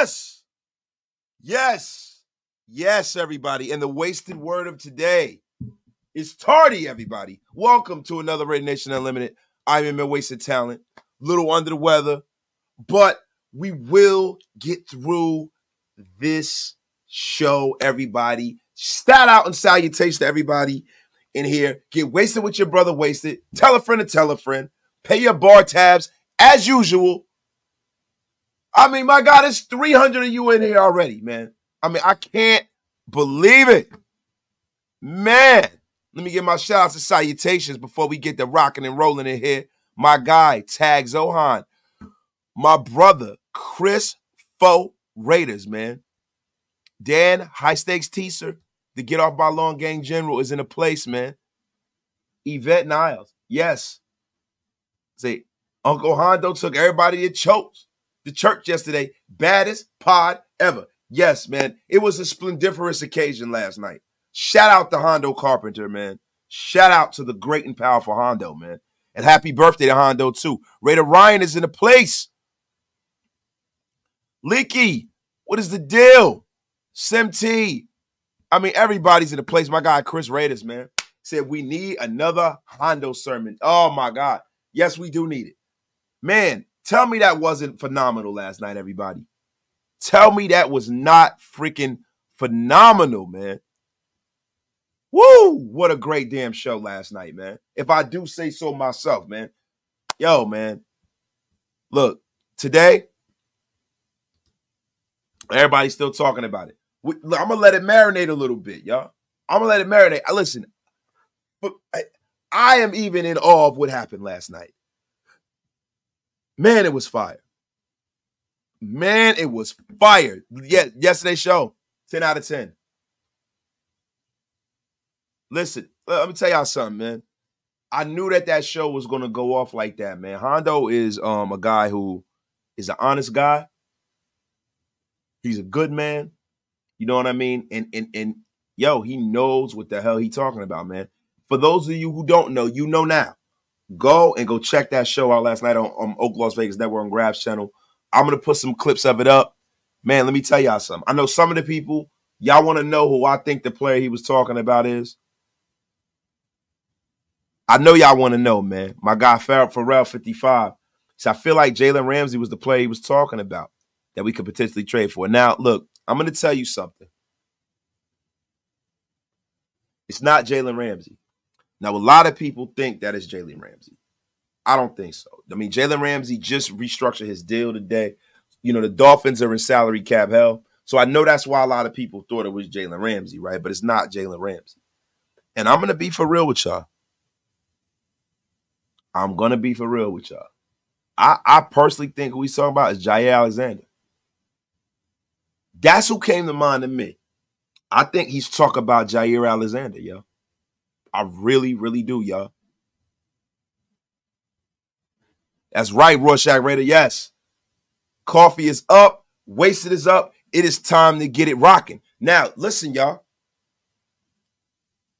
Yes. Yes. Yes, everybody. And the wasted word of today is tardy, everybody. Welcome to another Raider Nation Unlimited. I'm in my wasted talent. Little under the weather. But we will get through this show, everybody. Shout out and salutation to everybody in here. Get wasted with your brother wasted. Tell a friend to tell a friend. Pay your bar tabs as usual. I mean, my God, it's 300 of you in here already, man. I mean, I can't believe it. Man, let me give my shout outs and salutations before we get to rocking and rolling in here. My guy, Tag Zohan. My brother, Chris Fo Raiders, man. Dan, High Stakes Teaser, the Get Off My Long Gang General is in a place, man. Yvette Niles, yes. Say, Uncle Hondo took everybody to church. The church yesterday, baddest pod ever. Yes, man, it was a splendiferous occasion last night. Shout out to Hondo Carpenter, man. Shout out to the great and powerful Hondo, man. And happy birthday to Hondo, too. Raider Ryan is in the place. Leaky, what is the deal? Sim T. I mean, everybody's in the place. My guy, Chris Raiders, man, said we need another Hondo sermon. Oh, my God. Yes, we do need it. Man, tell me that wasn't phenomenal last night, everybody. Tell me that was not freaking phenomenal, man. Woo! What a great damn show last night, man. If I do say so myself, man. Yo, man. Look, today, everybody's still talking about it. I'm going to let it marinate a little bit, y'all. I'm going to let it marinate. Listen, but I am even in awe of what happened last night. Man, it was fire. Man, it was fire. Yeah, yesterday's show, 10 out of 10. Listen, let me tell y'all something, man. I knew that that show was going to go off like that, man. Hondo is a guy who is an honest guy. He's a good man. You know what I mean? And yo, he knows what the hell he's talking about, man. For those of you who don't know, you know now. Go and go check that show out last night on Oak Las Vegas Network on Grab's channel. I'm going to put some clips of it up. Man, let me tell y'all something. I know some of the people, y'all want to know who I think the player he was talking about is. I know y'all want to know, man. My guy, Pharrell 55. So I feel like Jalen Ramsey was the player he was talking about that we could potentially trade for. Now, look, I'm going to tell you something. It's not Jalen Ramsey. Now, a lot of people think that it's Jalen Ramsey. I don't think so. I mean, Jalen Ramsey just restructured his deal today. You know, the Dolphins are in salary cap hell. So I know that's why a lot of people thought it was Jalen Ramsey, right? But it's not Jalen Ramsey. And I'm going to be for real with y'all. I'm going to be for real with y'all. I personally think who he's talking about is Jaire Alexander. That's who came to mind to me. I think he's talking about Jaire Alexander, yo. I really, really do, y'all. That's right, Rorschach Raider. Yes. Coffee is up. Wasted is up. It is time to get it rocking. Now, listen, y'all.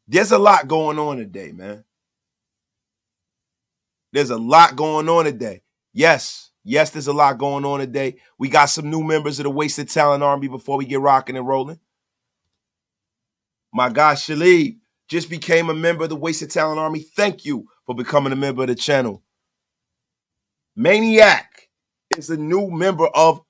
There's a lot going on today, man. There's a lot going on today. Yes. Yes, there's a lot going on today. We got some new members of the Wasted Talent Army before we get rocking and rolling. My guy, Shalib, just became a member of the Wasted Talent Army. Thank you for becoming a member of the channel. Maniac is a new member of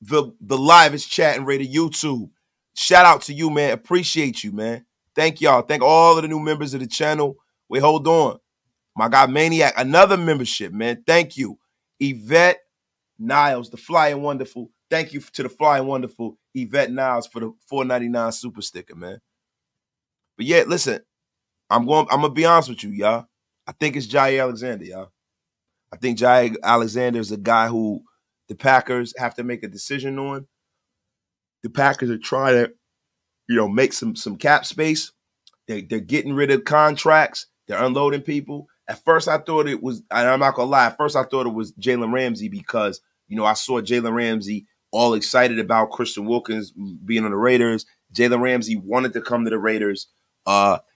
the Livest Chat and Raider YouTube. Shout out to you, man. Appreciate you, man. Thank y'all. Thank all of the new members of the channel. Wait, hold on. My God, Maniac, another membership, man. Thank you. Yvette Niles, the Flying Wonderful. Thank you to the Flying Wonderful Yvette Niles for the $4.99 super sticker, man. But yeah, listen, I'm gonna be honest with you, y'all. I think it's Jaire Alexander, y'all. I think Jaire Alexander is a guy who the Packers have to make a decision on. The Packers are trying to, you know, make some cap space. They're getting rid of contracts. They're unloading people. At first, I thought it was, and I'm not going to lie, at first I thought it was Jalen Ramsey because, you know, I saw Jalen Ramsey all excited about Christian Wilkins being on the Raiders. Jalen Ramsey wanted to come to the Raiders.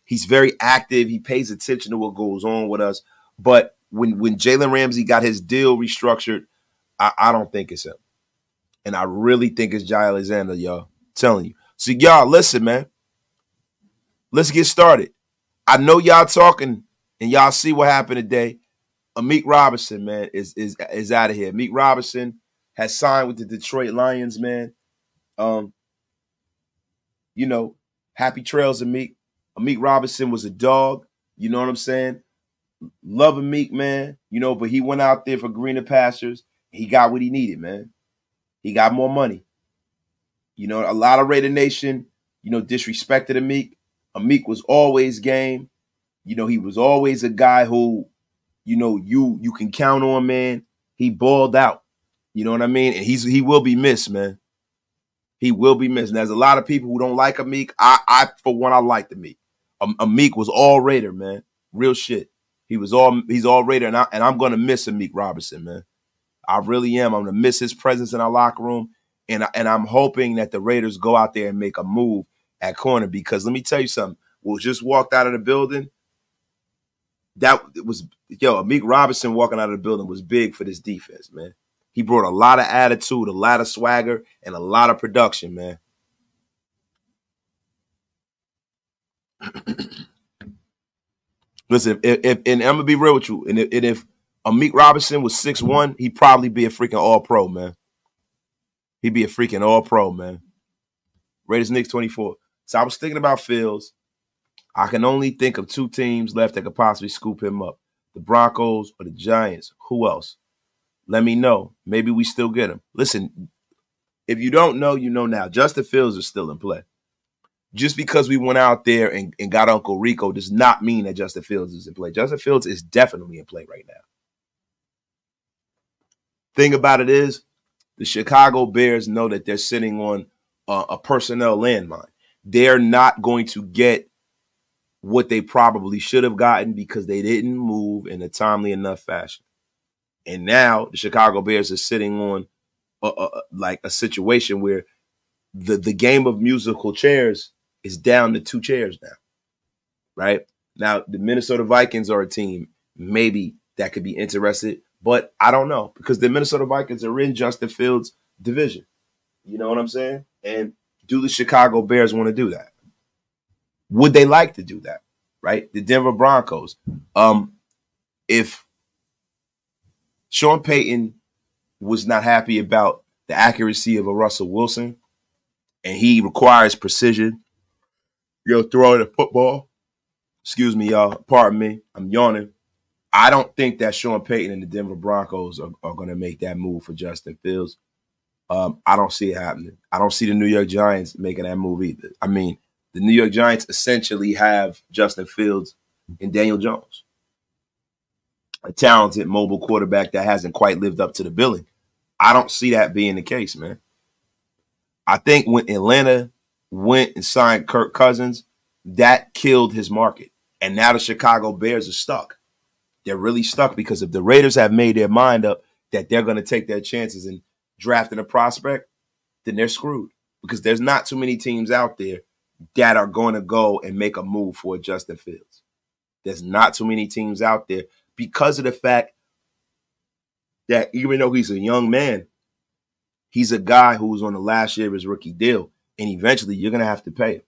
He's very active. He pays attention to what goes on with us. But when Jalen Ramsey got his deal restructured, I don't think it's him. And I really think it's Jaire Alexander, y'all. I'm telling you. So, y'all, listen, man. Let's get started. I know y'all talking, and y'all see what happened today. Amik Robertson, man, is out of here. Amik Robertson has signed with the Detroit Lions, man. You know, happy trails, Amik. Amik Robertson was a dog. You know what I'm saying? Love Amik, man. You know, but he went out there for greener pastures. He got what he needed, man. He got more money. You know, a lot of Raider Nation, you know, disrespected Amik. Amik was always game. You know, he was always a guy who, you know, you can count on, man. He balled out. You know what I mean? And he will be missed, man. He will be missed. And there's a lot of people who don't like Amik. I for one, I liked Amik. Amik was all Raider, man. Real shit. He's all Raider, and I'm gonna miss Amik Robertson, man. I really am. I'm going to miss his presence in our locker room, and I'm hoping that the Raiders go out there and make a move at corner, because let me tell you something. We just walked out of the building. That was – yo, Amik Robertson walking out of the building was big for this defense, man. He brought a lot of attitude, a lot of swagger, and a lot of production, man. Listen, and I'm going to be real with you, and if – Amik Robertson was 6'1", he'd probably be a freaking all-pro, man. He'd be a freaking all-pro, man. Raiders Knicks 24. So I was thinking about Fields. I can only think of two teams left that could possibly scoop him up, the Broncos or the Giants. Who else? Let me know. Maybe we still get him. Listen, if you don't know, you know now. Justin Fields is still in play. Just because we went out there and got Uncle Rico does not mean that Justin Fields is in play. Justin Fields is definitely in play right now. Thing about it is, the Chicago Bears know that they're sitting on a personnel landmine. They're not going to get what they probably should have gotten because they didn't move in a timely enough fashion. And now the Chicago Bears are sitting on like a situation where the game of musical chairs is down to two chairs now, right? Now, the Minnesota Vikings are a team maybe that could be interested. But I don't know, because the Minnesota Vikings are in Justin Fields' division. You know what I'm saying? And do the Chicago Bears want to do that? Would they like to do that, right? The Denver Broncos. If Sean Payton was not happy about the accuracy of a Russell Wilson and he requires precision, you're throwing a football. Excuse me, y'all. Pardon me. I'm yawning. I don't think that Sean Payton and the Denver Broncos are going to make that move for Justin Fields. I don't see it happening. I don't see the New York Giants making that move either. I mean, the New York Giants essentially have Justin Fields and Daniel Jones, a talented mobile quarterback that hasn't quite lived up to the billing. I don't see that being the case, man. I think when Atlanta went and signed Kirk Cousins, that killed his market. And now the Chicago Bears are stuck. They're really stuck, because if the Raiders have made their mind up that they're going to take their chances in drafting a prospect, then they're screwed, because there's not too many teams out there that are going to go and make a move for Justin Fields. There's not too many teams out there, because of the fact that even though he's a young man, he's a guy who's on the last year of his rookie deal, and eventually you're going to have to pay him.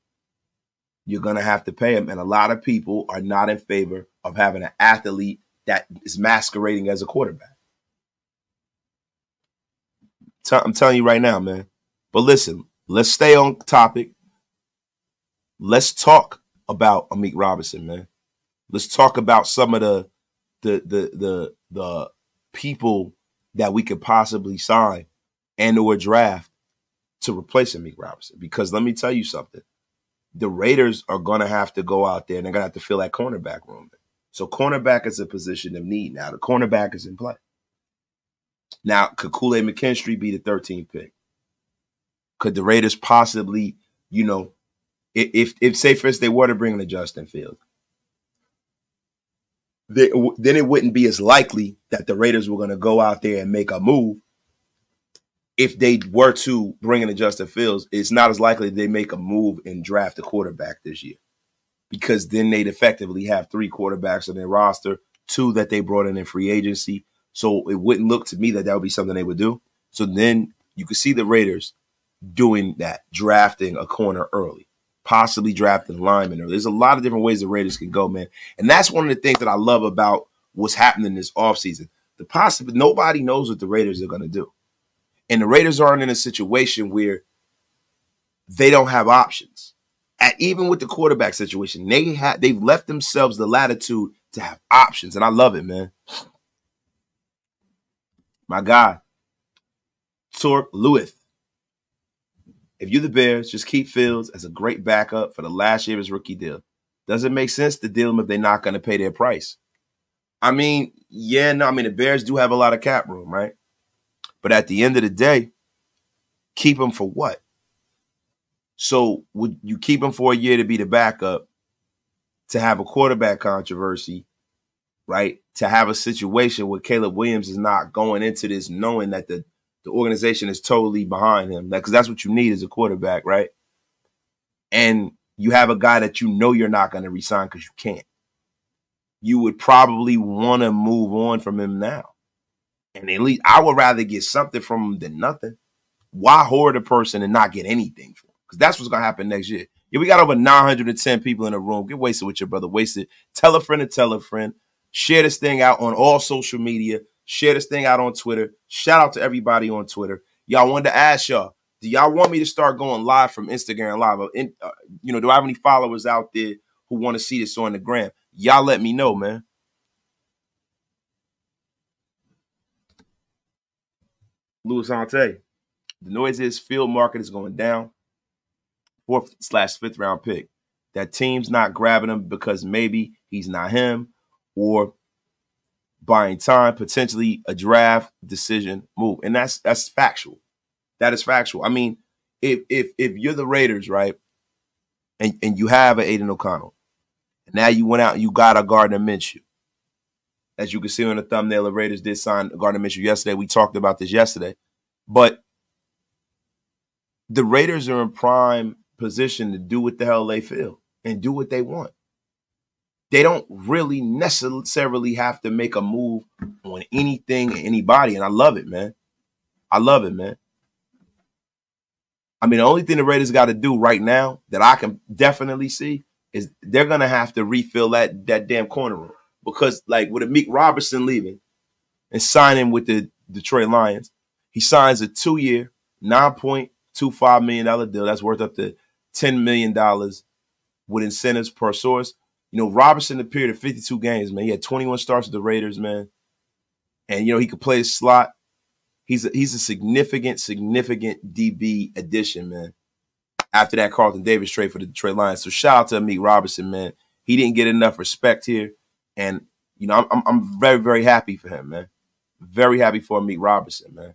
You're going to have to pay him, and a lot of people are not in favor of having an athlete that is masquerading as a quarterback. I'm telling you right now, man. But listen, let's stay on topic. Let's talk about Amik Robertson, man. Let's talk about some of the people that we could possibly sign and or draft to replace Amik Robertson. Because let me tell you something. The Raiders are going to have to go out there and they're going to have to fill that cornerback room. So cornerback is a position of need now. The cornerback is in play. Now, could Kool-Aid McKinstry be the 13th pick? Could the Raiders possibly, you know, if say for instance they were to bring in a Justin Fields, then it wouldn't be as likely that the Raiders were going to go out there and make a move. If they were to bring in a Justin Fields, it's not as likely they make a move and draft a quarterback this year, because then they'd effectively have three quarterbacks on their roster, two that they brought in free agency. So it wouldn't look to me that that would be something they would do. So then You could see the Raiders doing that, drafting a corner early, possibly drafting a lineman early. There's a lot of different ways the Raiders can go, man. And that's one of the things that I love about what's happening this offseason. The possibility, nobody knows what the Raiders are going to do. And the Raiders aren't in a situation where they don't have options. And even with the quarterback situation, they've left themselves the latitude to have options. And I love it, man. My guy, Torp Lewis. If you're the Bears, just keep Fields as a great backup for the last year of his rookie deal. Doesn't make sense to deal them if they're not going to pay their price. I mean, yeah, no, I mean, the Bears do have a lot of cap room, right? But at the end of the day, keep them for what? So would you keep him for a year to be the backup, to have a quarterback controversy, right? To have a situation where Caleb Williams is not going into this knowing that the organization is totally behind him, because that's what you need as a quarterback, right? And you have a guy that you know you're not going to resign because you can't. You would probably want to move on from him now. And at least I would rather get something from him than nothing. Why hoard a person and not get anything from him? Because that's what's going to happen next year. Yeah, we got over 910 people in the room. Get wasted with your brother. Wasted. Tell a friend to tell a friend. Share this thing out on all social media. Share this thing out on Twitter. Shout out to everybody on Twitter. Y'all wanted to ask y'all, do y'all want me to start going live from Instagram Live? You know, do I have any followers out there who want to see this on the gram? Y'all let me know, man. Louis Ante. The noise is field market is going down. 4th/5th round pick. That team's not grabbing him because maybe he's not him, or buying time, potentially a draft decision move. And that's factual. That is factual. I mean, if you're the Raiders, right, and you have an Aidan O'Connell, and now you went out and you got a Gardner Minshew. As you can see on the thumbnail, the Raiders did sign Gardner Minshew yesterday. We talked about this yesterday. But the Raiders are in prime position to do what the hell they feel and do what they want. They don't really necessarily have to make a move on anything or anybody. And I love it, man. I love it, man. I mean, the only thing the Raiders got to do right now that I can definitely see is they're going to have to refill that damn corner room. Because, like, with Amik Robertson leaving and signing with the Detroit Lions, he signs a 2-year, $9.25 million deal that's worth up to $10 million with incentives per source. You know, Robertson appeared in 52 games, man. He had 21 starts with the Raiders, man. And, you know, he could play his slot. He's a significant, significant DB addition, man, after that Carlton Davis trade for the Detroit Lions. So shout out to Amik Robertson, man. He didn't get enough respect here. And, you know, I'm very, very happy for him, man. Very happy for Amik Robertson, man.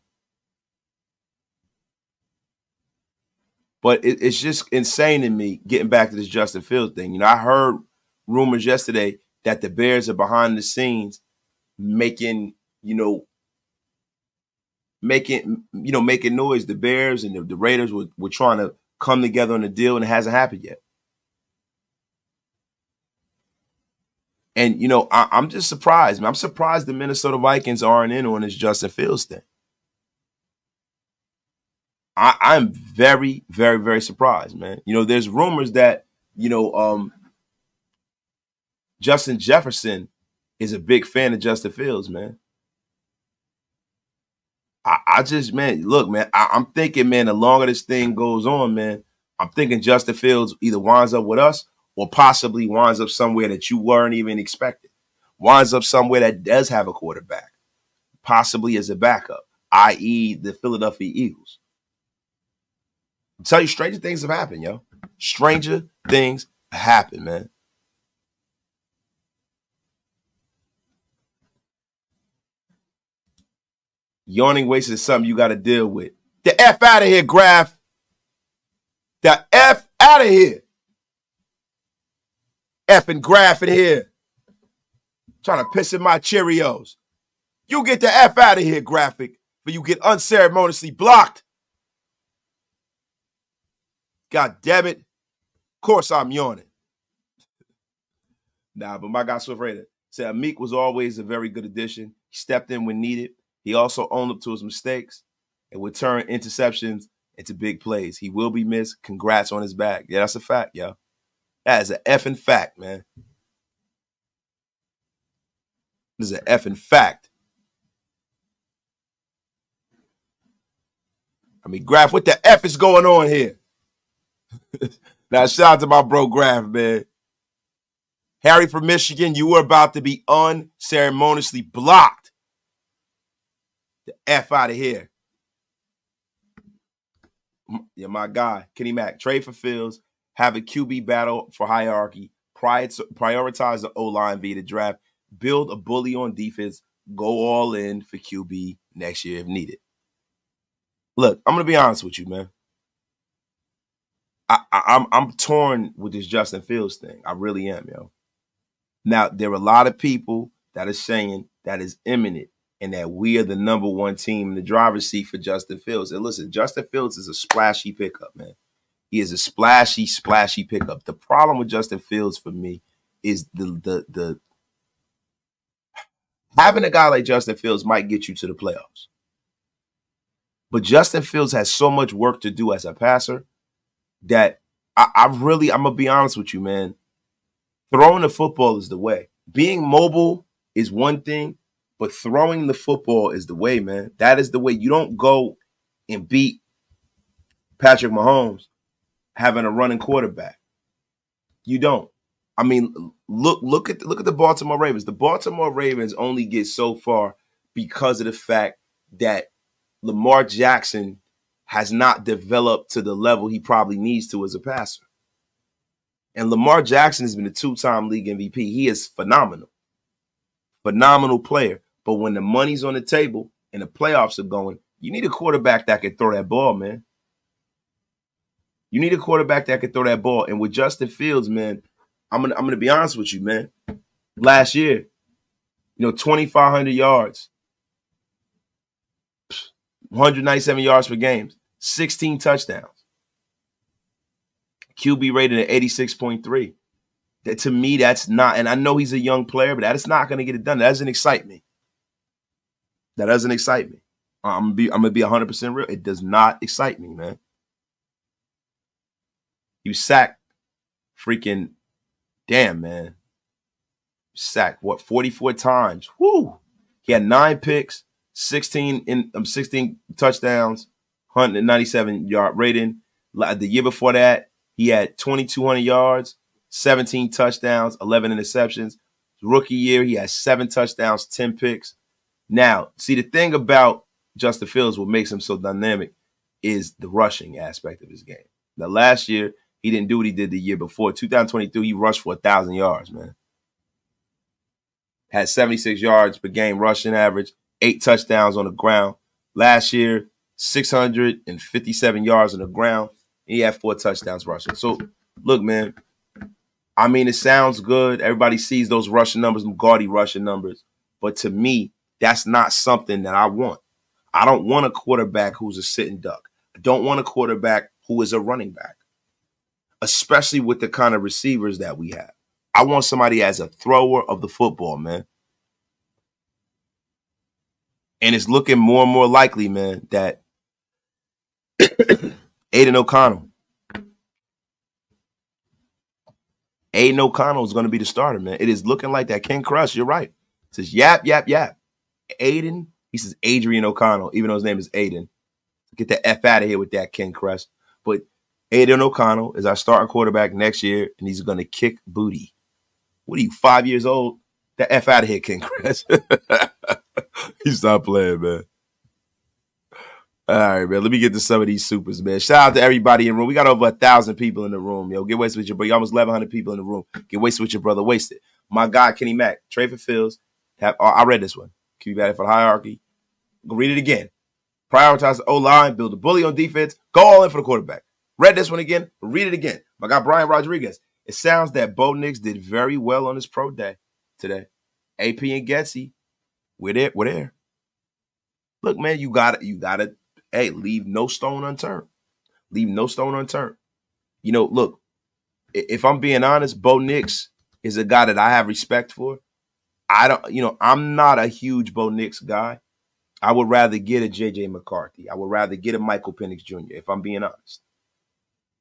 But it's just insane to me, getting back to this Justin Fields thing. You know, I heard rumors yesterday that the Bears are behind the scenes making, you know, making noise. The Bears and the Raiders were trying to come together on a deal, and it hasn't happened yet. And, you know, I'm just surprised, man. I'm surprised the Minnesota Vikings aren't in on this Justin Fields thing. I'm very, very, very surprised, man. You know, there's rumors that, you know, Justin Jefferson is a big fan of Justin Fields, man. I just, man, look, man, I'm thinking, man, the longer this thing goes on, man, I'm thinking Justin Fields either winds up with us or possibly winds up somewhere that you weren't even expecting, winds up somewhere that does have a quarterback, possibly as a backup, i.e. the Philadelphia Eagles. I'll tell you, stranger things have happened, yo. Stranger things happen, man. Yawning waste is something you got to deal with. The F out of here, Graf. The F out of here. F and Graf in here. I'm trying to piss in my Cheerios. You get the F out of here, Graffick, but you get unceremoniously blocked. God damn it. Of course I'm yawning. Nah, but my guy Swift Raider said Amik was always a very good addition. He stepped in when needed. He also owned up to his mistakes. and would turn interceptions into big plays. He will be missed. Congrats on his back. Yeah, that's a fact, yo. That is an effing fact, man. This is an effing fact. I mean, Graff, what the F is going on here? Now, shout out to my bro Graff, man. Harry from Michigan, you were about to be unceremoniously blocked. The F out of here. Yeah, my guy, Kenny Mack. Trade for Fields. Have a QB battle for hierarchy. Prioritize the O-line via the draft. Build a bully on defense. Go all in for QB next year if needed. Look, I'm going to be honest with you, man. I'm torn with this Justin Fields thing. I really am, yo. Now, there are a lot of people that are saying that is imminent and that we are the #1 team in the driver's seat for Justin Fields. And listen, Justin Fields is a splashy pickup, man. He is a splashy, splashy pickup. The problem with Justin Fields for me is the having a guy like Justin Fields might get you to the playoffs. But Justin Fields has so much work to do as a passer that I'm going to be honest with you, man. Throwing the football is the way. Being mobile is one thing, but throwing the football is the way, man. That is the way. You don't go and beat Patrick Mahomes having a running quarterback. You don't. I mean, look at the Baltimore Ravens. The Baltimore Ravens only get so far because of the fact that Lamar Jackson has not developed to the level he probably needs to as a passer. And Lamar Jackson has been a two-time league MVP. He is phenomenal. Phenomenal player. But when the money's on the table and the playoffs are going, you need a quarterback that can throw that ball, man. You need a quarterback that can throw that ball. And with Justin Fields, man, I'm gonna be honest with you, man. Last year, you know, 2,500 yards. 197 yards per game, 16 touchdowns. QB rated at 86.3. That, to me, that's not, and I know he's a young player, but that is not going to get it done. That doesn't excite me. That doesn't excite me. I'm gonna be 100% real. It does not excite me, man. You sacked freaking, damn, man. Sacked, what, 44 times? Woo! He had 9 picks. 16 touchdowns, 197-yard rating. The year before that, he had 2,200 yards, 17 touchdowns, 11 interceptions. Rookie year, he had 7 touchdowns, 10 picks. Now, see, the thing about Justin Fields, what makes him so dynamic, is the rushing aspect of his game. Now, last year, he didn't do what he did the year before. 2023, he rushed for 1,000 yards, man. Had 76 yards per game rushing average. 8 touchdowns on the ground. Last year, 657 yards on the ground. He had 4 touchdowns rushing. So, look, man, I mean, it sounds good. Everybody sees those rushing numbers, them gaudy rushing numbers. But to me, that's not something that I want. I don't want a quarterback who's a sitting duck. I don't want a quarterback who is a running back, especially with the kind of receivers that we have. I want somebody as a thrower of the football, man. And it's looking more and more likely, man, that Aidan O'Connell is going to be the starter, man. It is looking like that. King Crush, you're right. It says, yap, yap, yap. Aidan, he says Adrian O'Connell, even though his name is Aidan. Get the F out of here with that, King Crush. But Aidan O'Connell is our starting quarterback next year, and he's going to kick booty. What are you, 5 years old? The F out of here, King Crush. He's not playing, man. All right, man. Let me get to some of these supers, man. Shout out to everybody in the room. We got over 1,000 people in the room, yo. Get wasted with your brother. Almost 1,100 people in the room. Get wasted with your brother. Wasted. My guy, Kenny Mack. Trade for Fields. I read this one. QB battle for the hierarchy. Go read it again. Prioritize the O-line. Build a bully on defense. Go all in for the quarterback. Read this one again. Read it again. My guy, Brian Rodriguez. It sounds that Bo Nix did very well on his pro day today. AP and Getsy. We're there. Look, man, you gotta, hey, leave no stone unturned. Leave no stone unturned. You know, look, if I'm being honest, Bo Nix is a guy that I have respect for. I'm not a huge Bo Nix guy. I would rather get a JJ McCarthy. I would rather get a Michael Penix Jr., if I'm being honest.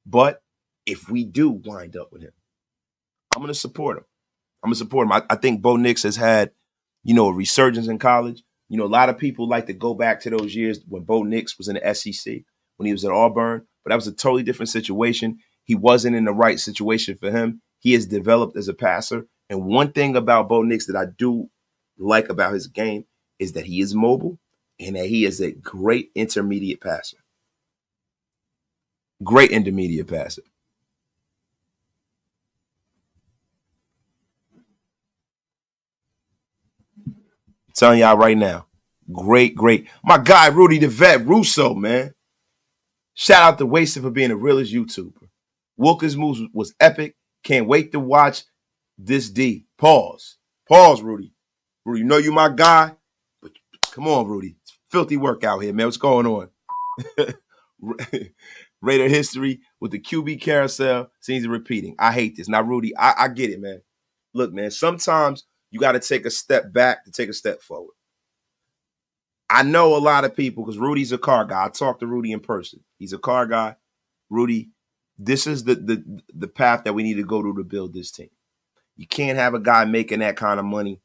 But if we do wind up with him, I'm going to support him. I'm going to support him. I think Bo Nix has had, you know, a resurgence in college. You know, a lot of people like to go back to those years when Bo Nix was in the SEC, when he was at Auburn. But that was a totally different situation. He wasn't in the right situation for him. He has developed as a passer. And one thing about Bo Nix that I do like about his game is that he is mobile and that he is a great intermediate passer. Great intermediate passer. Telling y'all right now, great. My guy, Rudy the Vet Russo, man. Shout out to Wasted for being the realest YouTuber. Wilkins' moves was epic. Can't wait to watch this D. Pause, Rudy. Rudy, you know you my guy, but come on, Rudy. It's filthy work out here, man. What's going on? Raider history with the QB carousel seems repeating. I hate this. Now, Rudy, I get it, man. Look, man, sometimes you got to take a step back to take a step forward. I know a lot of people, because Rudy's a car guy. I talked to Rudy in person. He's a car guy. Rudy, this is the path that we need to go to build this team. You can't have a guy making that kind of money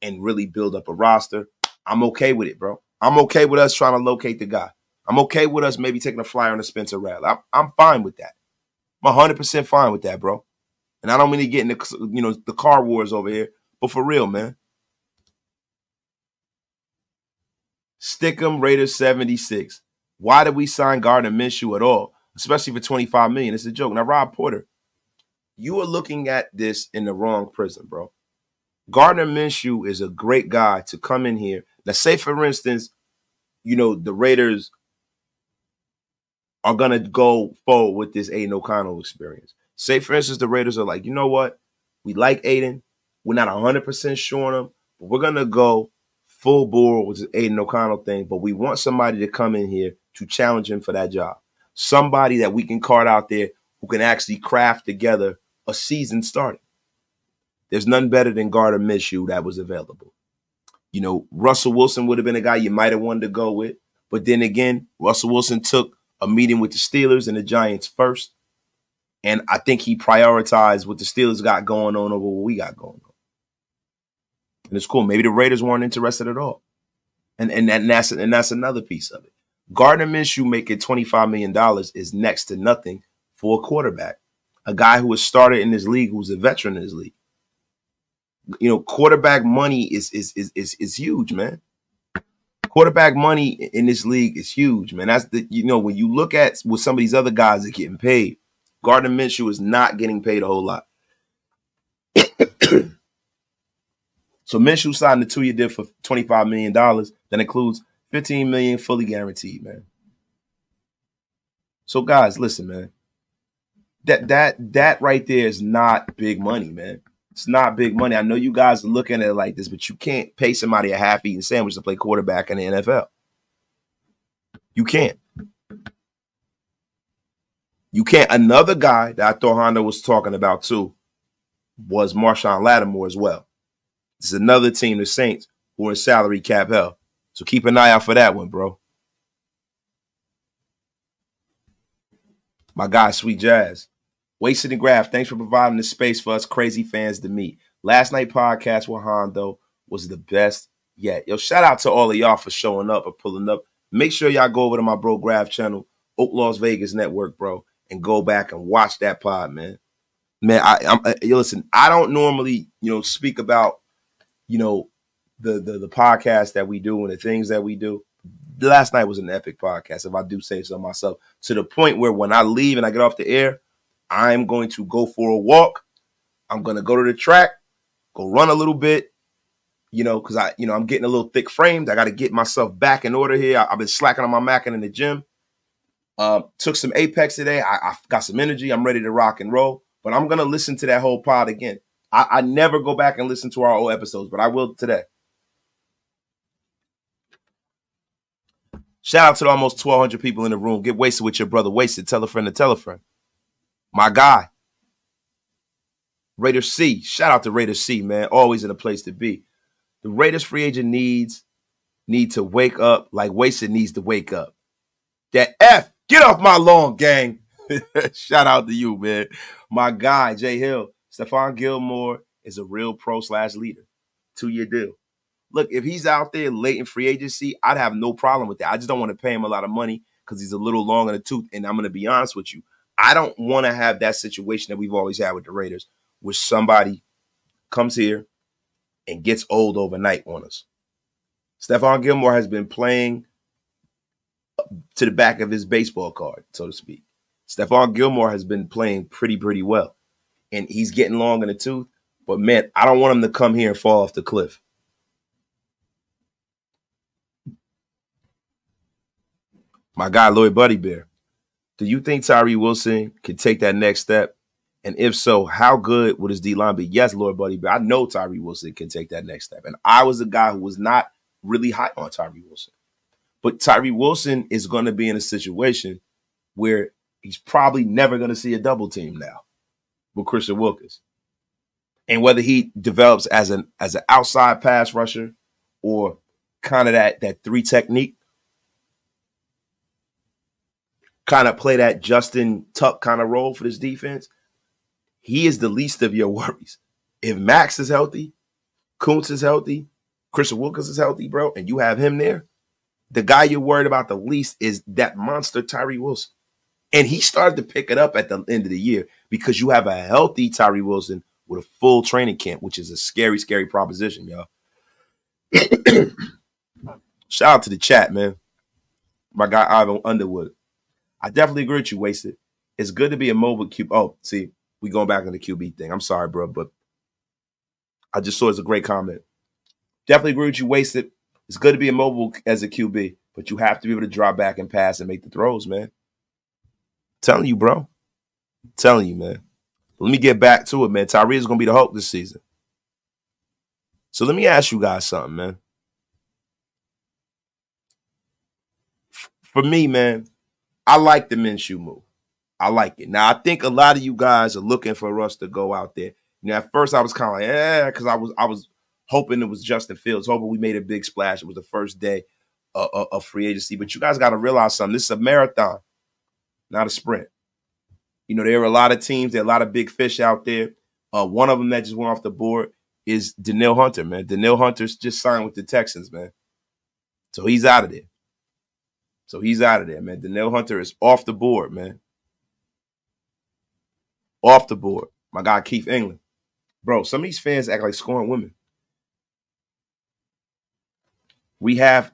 and really build up a roster. I'm okay with it, bro. I'm okay with us trying to locate the guy. I'm okay with us maybe taking a flyer on a Spencer Rattler. I'm fine with that. I'm 100% fine with that, bro. And I don't mean to get into, you know, the car wars over here. But for real, man. Stickum Raiders 76. Why did we sign Gardner Minshew at all? Especially for $25 million. It's a joke. Now, Rob Porter, you are looking at this in the wrong prism, bro. Gardner Minshew is a great guy to come in here. Let's say, for instance, you know, the Raiders are going to go forward with this Aidan O'Connell experience. Say, for instance, the Raiders are like, you know what? We like Aidan. We're not 100% sure on him, but we're going to go full bore with the Aidan O'Connell thing. But we want somebody to come in here to challenge him for that job. Somebody that we can cart out there who can actually craft together a season starting. There's none better than Gardner Minshew that was available. You know, Russell Wilson would have been a guy you might have wanted to go with. But then again, Russell Wilson took a meeting with the Steelers and the Giants first. And I think he prioritized what the Steelers got going on over what we got going on. And it's cool. Maybe the Raiders weren't interested at all. And that's another piece of it. Gardner Minshew making $25 million is next to nothing for a quarterback, a guy who has started in this league, who's a veteran in this league. You know, quarterback money is huge, man. Quarterback money in this league is huge, man. That's the, you know, when you look at what some of these other guys are getting paid, Gardner Minshew is not getting paid a whole lot. So Minshew signed the two-year deal for $25 million. That includes $15 million fully guaranteed, man. So, guys, listen, man. That right there is not big money, man. It's not big money. I know you guys are looking at it like this, but you can't pay somebody a half-eaten sandwich to play quarterback in the NFL. You can't. You can't. Another guy that I thought Hondo was talking about, too, was Marshawn Lattimore as well. This is another team, the Saints, who are in salary cap hell. So keep an eye out for that one, bro. My guy, Sweet Jazz. Wasted and Graph, thanks for providing the space for us crazy fans to meet. Last night podcast with Hondo was the best yet. Yo, shout out to all of y'all for showing up or pulling up. Make sure y'all go over to my bro Graph channel, Oak Las Vegas Network, bro, and go back and watch that pod, man. Man, listen, I don't normally, you know, speak about, you know, the podcast that we do and the things that we do. Last night was an epic podcast, if I do say so myself, to the point where when I leave and I get off the air, I'm going to go for a walk. I'm going to go to the track, go run a little bit, you know, because I, you know, I'm getting a little thick framed. I got to get myself back in order here. I've been slacking on my Mac and in the gym. Took some Apex today. I got some energy. I'm ready to rock and roll. But I'm going to listen to that whole pod again. I never go back and listen to our old episodes, but I will today. Shout out to the almost 1,200 people in the room. Get wasted with your brother. Wasted. Tell a friend to tell a friend. My guy. Raider C. Shout out to Raider C, man. Always in a place to be. The Raiders free agent needs need to wake up like Wasted needs to wake up. That F, get off my lawn, gang. Shout out to you, man. My guy, Jay Hill. Stephon Gilmore is a real pro/leader. 2-year deal. Look, if he's out there late in free agency, I'd have no problem with that. I just don't want to pay him a lot of money because he's a little long in the tooth. And I'm going to be honest with you. I don't want to have that situation that we've always had with the Raiders, where somebody comes here and gets old overnight on us. Stephon Gilmore has been playing to the back of his baseball card, so to speak. Stephon Gilmore has been playing pretty well. And he's getting long in the tooth. But, man, I don't want him to come here and fall off the cliff. My guy, Lloyd Buddy Bear. Do you think Tyree Wilson can take that next step? And if so, how good would his D-line be? Yes, Lloyd Buddy Bear. I know Tyree Wilson can take that next step. And I was a guy who was not really high on Tyree Wilson. But Tyree Wilson is going to be in a situation where he's probably never going to see a double team now with Christian Wilkins. And whether he develops as an outside pass rusher or kind of that three technique, kind of play that Justin Tuck kind of role for this defense, he is the least of your worries. If Max is healthy, Kuntz is healthy, Christian Wilkins is healthy, bro, and you have him there, the guy you're worried about the least is that monster Tyree Wilson. And he started to pick it up at the end of the year because you have a healthy Tyree Wilson with a full training camp, which is a scary, scary proposition, y'all. Shout out to the chat, man. My guy, Ivan Underwood. I definitely agree with you, Wasted. It's good to be a mobile QB. Oh, see, we going back on the QB thing. I'm sorry, bro, but I just saw it's a great comment. Definitely agree with you, Wasted. It's good to be a mobile as a QB, but you have to be able to drop back and pass and make the throws, man. I'm telling you, bro. I'm telling you, man. Let me get back to it, man. Tyree is going to be the Hulk this season. So let me ask you guys something, man. For me, man, I like the Minshew move. I like it. Now, I think a lot of you guys are looking for us to go out there. You know, at first I was kind of like, yeah, because I was hoping it was Justin Fields, hoping we made a big splash. It was the first day of free agency. But you guys got to realize something. This is a marathon, not a sprint. You know, there are a lot of teams, there are a lot of big fish out there. One of them that just went off the board is Danielle Hunter, man. Danielle Hunter's just signed with the Texans, man. So he's out of there. So he's out of there, man. Danielle Hunter is off the board, man. Off the board. My guy, Keith England. Bro, some of these fans act like scorn women. We have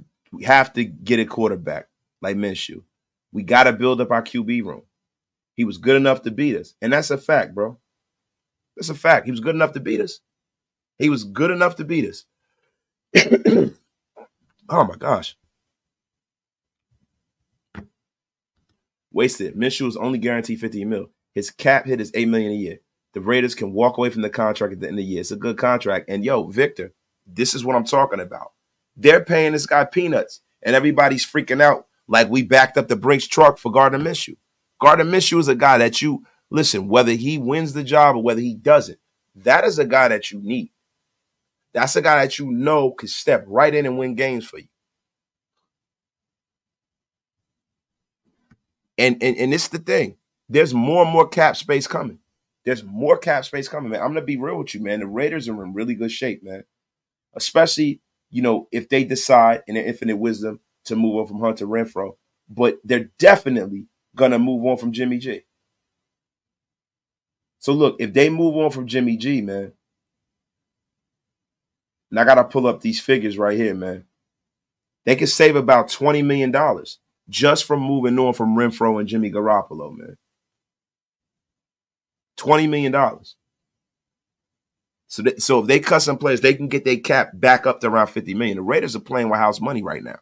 to get a quarterback like Minshew. We got to build up our QB room. He was good enough to beat us. And that's a fact, bro. That's a fact. He was good enough to beat us. He was good enough to beat us. Oh, my gosh. Wasted. Minshew was only guaranteed $50 million. His cap hit is $8 million a year. The Raiders can walk away from the contract at the end of the year. It's a good contract. And, yo, Victor, this is what I'm talking about. They're paying this guy peanuts, and everybody's freaking out like we backed up the Brinks truck for Gardner Minshew. Gardner Minshew is a guy that you, listen, whether he wins the job or whether he doesn't, that is a guy that you need. That's a guy that you know can step right in and win games for you. And this is the thing. There's more and more cap space coming. There's more cap space coming, man. I'm going to be real with you, man. The Raiders are in really good shape, man. Especially, you know, if they decide in their infinite wisdom to move on from Hunter Renfro. But they're definitely going to move on from Jimmy G. So, look, if they move on from Jimmy G, man, and I got to pull up these figures right here, man, they could save about $20 million just from moving on from Renfro and Jimmy Garoppolo, man. $20 million. So if they cut some players, they can get their cap back up to around $50 million. The Raiders are playing with house money right now.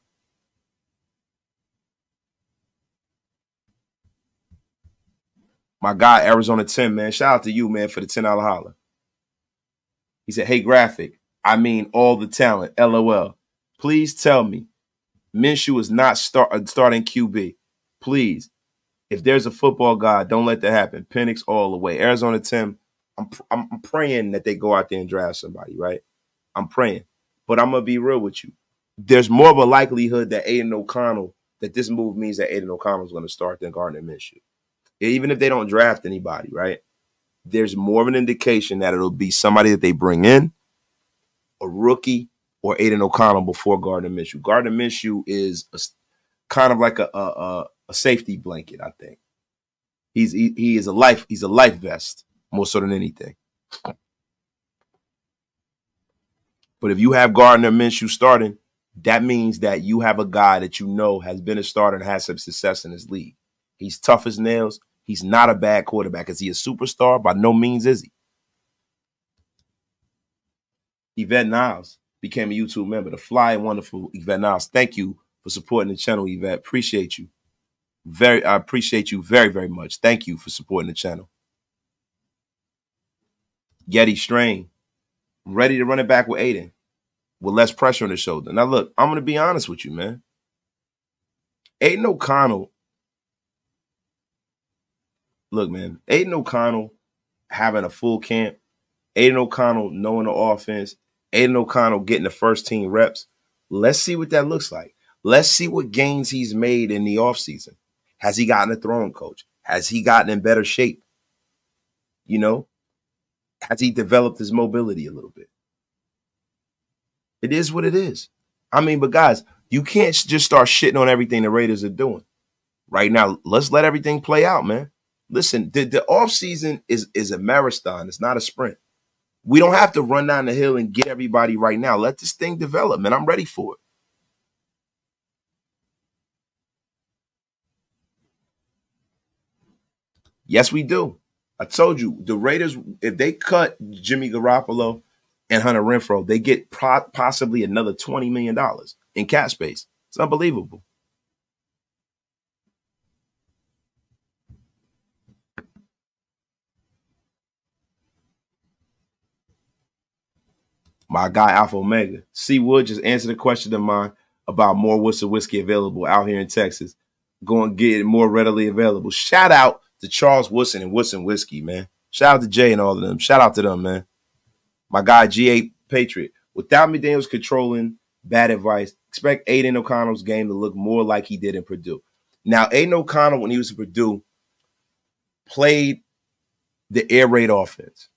My guy, Arizona 10, man. Shout out to you, man, for the $10 holler. He said, hey, Graffick, I mean all the talent, LOL. Please tell me Minshew is not starting QB. Please. If there's a football god, don't let that happen. Penix all the way. Arizona 10, I'm praying that they go out there and draft somebody, right? I'm praying. But I'm going to be real with you. there's more of a likelihood that Aidan O'Connell, that this move means that Aidan O'Connell is going to start than Gardner Minshew. Even if they don't draft anybody, right? There's more of an indication that it'll be somebody that they bring in, a rookie, or Aidan O'Connell before Gardner Minshew. Gardner Minshew is kind of like a safety blanket, I think. He's a life vest more so than anything. But if you have Gardner Minshew starting, that means that you have a guy that you know has been a starter and has some success in this league. He's tough as nails. He's not a bad quarterback. Is he a superstar? By no means is he. Yvette Niles became a YouTube member. The fly and wonderful Yvette Niles. Thank you for supporting the channel, Yvette. Appreciate you. I appreciate you very, very much. Thank you for supporting the channel. Yeti Strain. Ready to run it back with Aidan, with less pressure on his shoulder. Now, look, I'm going to be honest with you, man. Aidan O'Connell. Look, man, Aidan O'Connell having a full camp, Aidan O'Connell knowing the offense, Aidan O'Connell getting the first team reps. Let's see what that looks like. Let's see what gains he's made in the offseason. Has he gotten a throwing coach? Has he gotten in better shape? You know, has he developed his mobility a little bit? It is what it is. I mean, but guys, you can't just start shitting on everything the Raiders are doing right now. Let's let everything play out, man. Listen, the offseason is a marathon. It's not a sprint. We don't have to run down the hill and get everybody right now. Let this thing develop, man. I'm ready for it. Yes, we do. I told you, the Raiders, if they cut Jimmy Garoppolo and Hunter Renfro, they get possibly another $20 million in cap space. It's unbelievable. My guy, Alpha Omega. C. Wood just answered a question of mine about more Worcester whiskey available out here in Texas. Go and get it more readily available. Shout out to Charles Woodson and Woodson Whiskey, man. Shout out to Jay and all of them. Shout out to them, man. My guy, G.A. Patriot. Without McDaniels controlling bad advice, expect Aidan O'Connell's game to look more like he did in Purdue. Now, Aidan O'Connell, when he was in Purdue, played the air raid offense.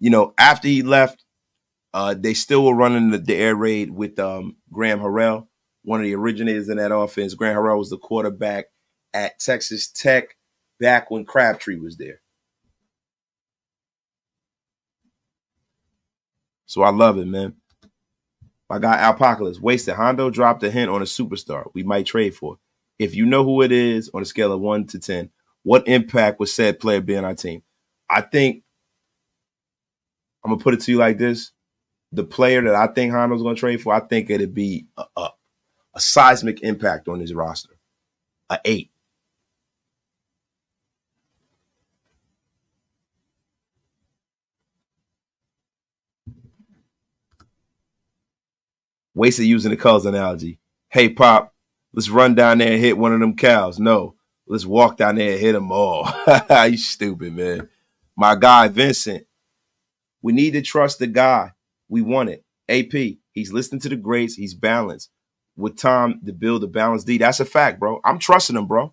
You know, after he left, they still were running the air raid with Graham Harrell, one of the originators in that offense. Graham Harrell was the quarterback at Texas Tech back when Crabtree was there. So I love it, man. My guy Alpocalypse. Wasted. Hondo dropped a hint on a superstar we might trade for. If you know who it is on a scale of 1 to 10, what impact would said player be on our team? I think I'm going to put it to you like this. The player that I think Hondo's going to trade for, I think it'd be a seismic impact on his roster. An 8. Wasted using the cows analogy. Hey, Pop, let's run down there and hit one of them cows. No, let's walk down there and hit them all. You stupid, man. My guy, Vincent, we need to trust the guy. We want it. AP, he's listening to the greats. He's balanced. With time to build a balanced D. That's a fact, bro. I'm trusting him, bro.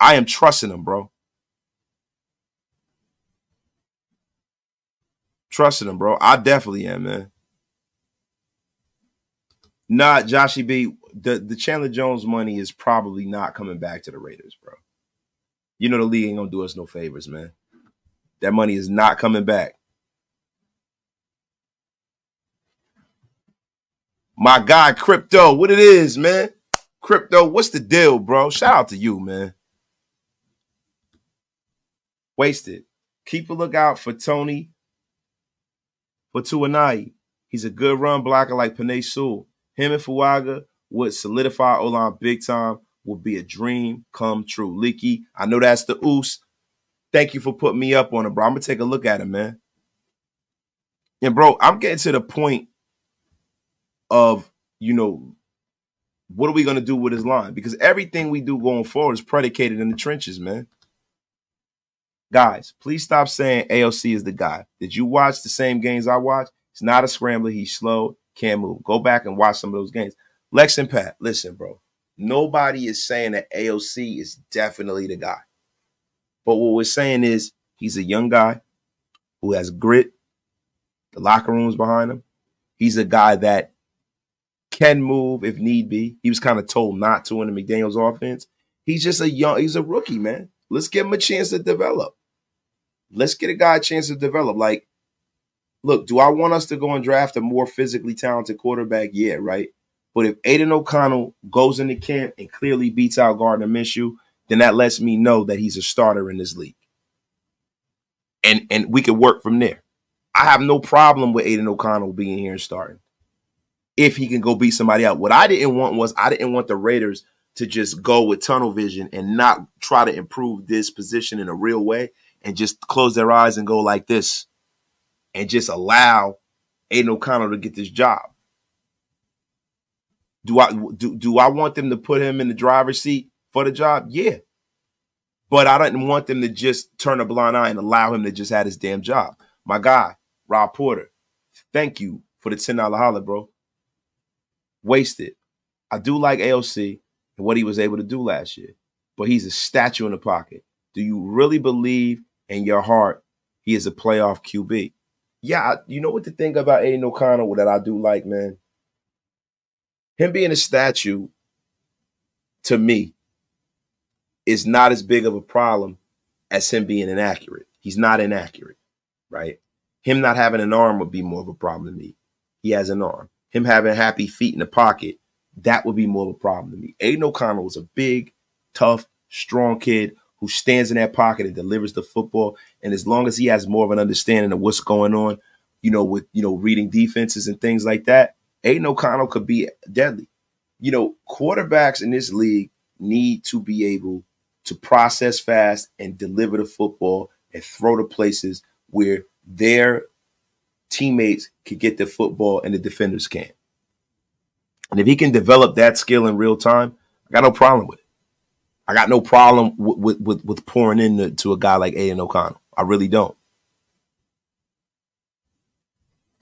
I am trusting him, bro. Trusting him, bro. I definitely am, man. Nah, Joshy B, the Chandler Jones money is probably not coming back to the Raiders, bro. You know the league ain't going to do us no favors, man. That money is not coming back. My guy, Crypto, what it is, man? Crypto, what's the deal, bro? Shout out to you, man. Wasted. Keep a lookout for Tony Fatuanai. He's a good run blocker like Panay Sewell. Him and Fuaga would solidify O-line big time. Would be a dream come true. Leaky, I know that's the ooze. Thank you for putting me up on it, bro. I'm going to take a look at him, man. And, bro, I'm getting to the point of, you know, what are we going to do with his line? Because everything we do going forward is predicated in the trenches, man. Guys, please stop saying AOC is the guy. Did you watch the same games I watched? He's not a scrambler. He's slow. can't move. Go back and watch some of those games. Lex and Pat, listen, bro. Nobody is saying that AOC is definitely the guy. But what we're saying is he's a young guy who has grit. The locker room's behind him. He's a guy that can move if need be. He was kind of told not to in the McDaniels offense. He's just a young, he's a rookie, man. Let's give him a chance to develop. Let's get a guy a chance to develop. Like, look, do I want us to go and draft a more physically talented quarterback? Yeah, right? But if Aidan O'Connell goes into camp and clearly beats out Gardner Minshew, then that lets me know that he's a starter in this league. And we can work from there. I have no problem with Aidan O'Connell being here and starting if he can go beat somebody out. What I didn't want was I didn't want the Raiders to just go with tunnel vision and not try to improve this position in a real way and just close their eyes and go like this and just allow Aidan O'Connell to get this job. Do I want them to put him in the driver's seat for the job? Yeah. But I didn't want them to just turn a blind eye and allow him to just have his damn job. My guy, Rob Porter, thank you for the $10 holler, bro. Wasted. I do like AOC and what he was able to do last year, but he's a statue in the pocket. Do you really believe in your heart he is a playoff QB? Yeah, you know what the thing about Aidan O'Connell that I do like, man? Him being a statue, to me, is not as big of a problem as him being inaccurate. He's not inaccurate, right? Him not having an arm would be more of a problem to me. He has an arm. Him having happy feet in the pocket, that would be more of a problem to me. Aidan O'Connell was a big, tough, strong kid who stands in that pocket and delivers the football. And as long as he has more of an understanding of what's going on, you know, with, you know, reading defenses and things like that, Aidan O'Connell could be deadly. You know, quarterbacks in this league need to be able to process fast and deliver the football and throw to places where their teammates could get the football and the defenders can't. And if he can develop that skill in real time, I got no problem with it. I got no problem with pouring into a guy like Aidan O'Connell. I really don't.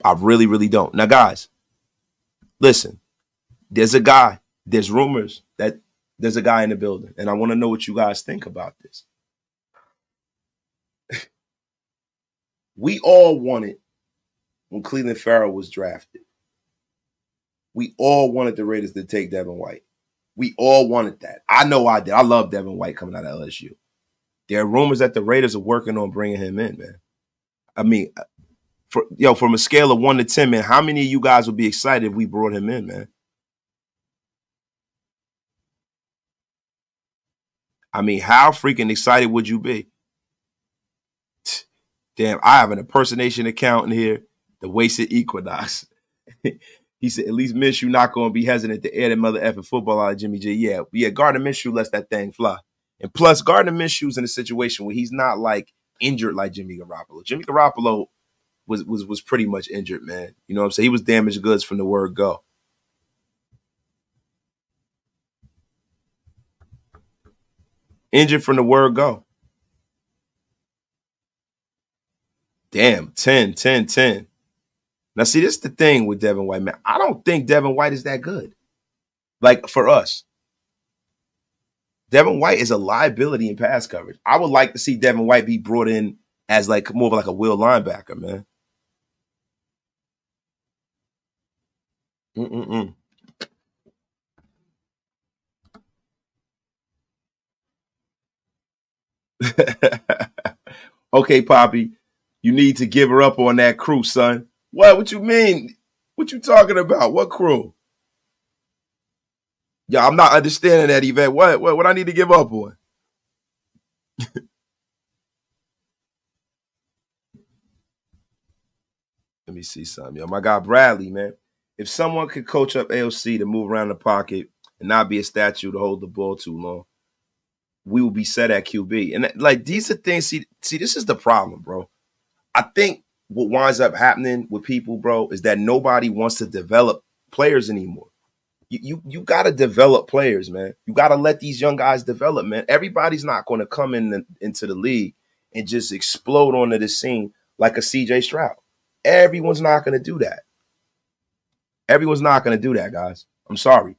I really, really don't. Now, guys, listen, there's a guy, there's rumors that there's a guy in the building, and I want to know what you guys think about this. We all wanted, when Cleveland Farrell was drafted, we all wanted the Raiders to take Devin White. We all wanted that. I know I did. I love Devin White coming out of LSU. There are rumors that the Raiders are working on bringing him in, man. I mean, from a scale of 1 to 10, man, how many of you guys would be excited if we brought him in, man? I mean, how freaking excited would you be? Damn, I have an impersonation account in here, the Wasted Equinox. He said, at least Minshew not going to be hesitant to air that mother effing football out of Jimmy G. Yeah, Gardner Minshew lets that thing fly. And plus, Gardner Minshew's in a situation where he's not, like, injured like Jimmy Garoppolo. Jimmy Garoppolo was pretty much injured, man. You know what I'm saying? He was damaged goods from the word go. Injured from the word go. Damn, 10, 10, 10. Now, see, this is the thing with Devin White, man. I don't think Devin White is that good. Like, for us, Devin White is a liability in pass coverage. I would like to see Devin White be brought in as, like, more of like a will linebacker, man. Okay, Poppy, you need to give her up on that crew, son. What you mean? What you talking about? What crew? Yeah, I'm not understanding that, Yvette. What I need to give up on? Let me see something. Yo, my guy Bradley, man. If someone could coach up AOC to move around the pocket and not be a statue to hold the ball too long, we will be set at QB. And, like, these are things, see, this is the problem, bro. I think what winds up happening with people, bro, is that nobody wants to develop players anymore. You got to develop players, man. You got to let these young guys develop, man. Everybody's not going to come into the league and just explode onto the scene like a CJ Stroud. Everyone's not going to do that. Everyone's not going to do that, guys. I'm sorry.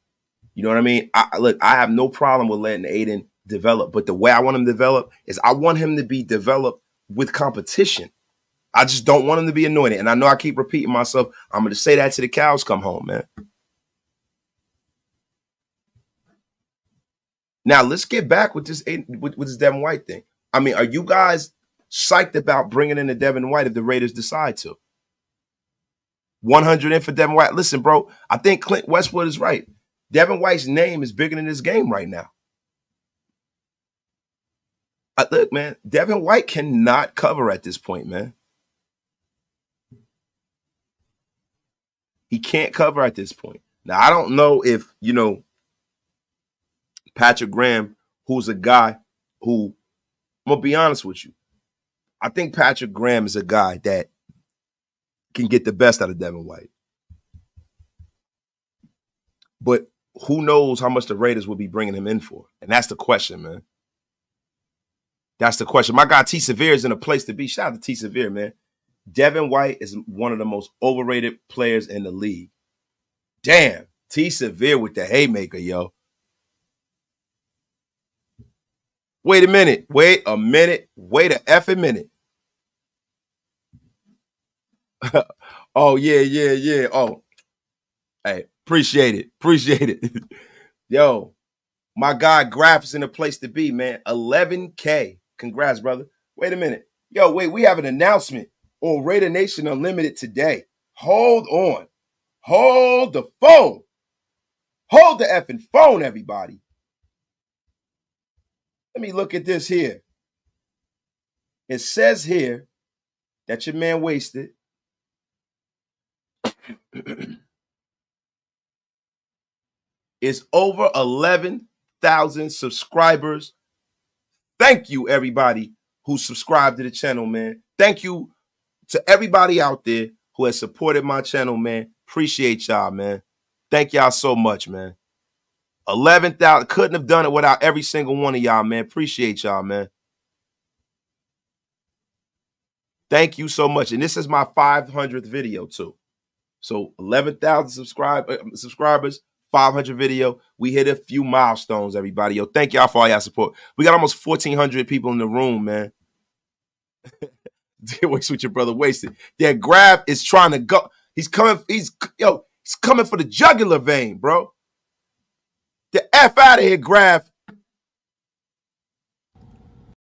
You know what I mean? Look, I have no problem with letting Aidan develop, but the way I want him to develop is I want him to be developed with competition. I just don't want him to be anointed. And I know I keep repeating myself. I'm going to say that till the cows come home, man. Now, let's get back with this Devin White thing. I mean, are you guys psyched about bringing in the Devin White if the Raiders decide to? 100 in for Devin White. Listen, bro, I think Clint Westwood is right. Devin White's name is bigger than this game right now. Look, man, Devin White cannot cover at this point, man. He can't cover at this point. Now, I don't know if, you know, Patrick Graham, who's a guy who, I'm going to be honest with you, I think Patrick Graham is a guy that can get the best out of Devin White. But who knows how much the Raiders will be bringing him in for? And that's the question, man. That's the question. My guy T. Severe is in a place to be. Shout out to T. Severe, man. Devin White is one of the most overrated players in the league. Damn, T. Severe with the haymaker, yo. Wait a minute. Wait a minute. Wait a effing minute. Oh, yeah, yeah, yeah. Oh, hey, appreciate it. Appreciate it. Yo, my guy Graf is in a place to be, man. 11K. Congrats, brother. Wait a minute. Yo, wait, we have an announcement on Raider Nation Unlimited today. Hold on. Hold the phone. Hold the effing phone, everybody. Let me look at this here. It says here that your man wasted. It's over 11,000 subscribers. Thank you, everybody who subscribed to the channel, man. Thank you to everybody out there who has supported my channel, man. Appreciate y'all, man. Thank y'all so much, man. 11,000. Couldn't have done it without every single one of y'all, man. Appreciate y'all, man. Thank you so much. And this is my 500th video, too. So 11,000 subscribers, 500 video. We hit a few milestones, everybody. Yo, thank y'all for all y'all support. We got almost 1,400 people in the room, man. Waste with your brother wasted. Yeah, Grab is trying to go. He's coming. He's coming for the jugular vein, bro. The F out of here, Graf.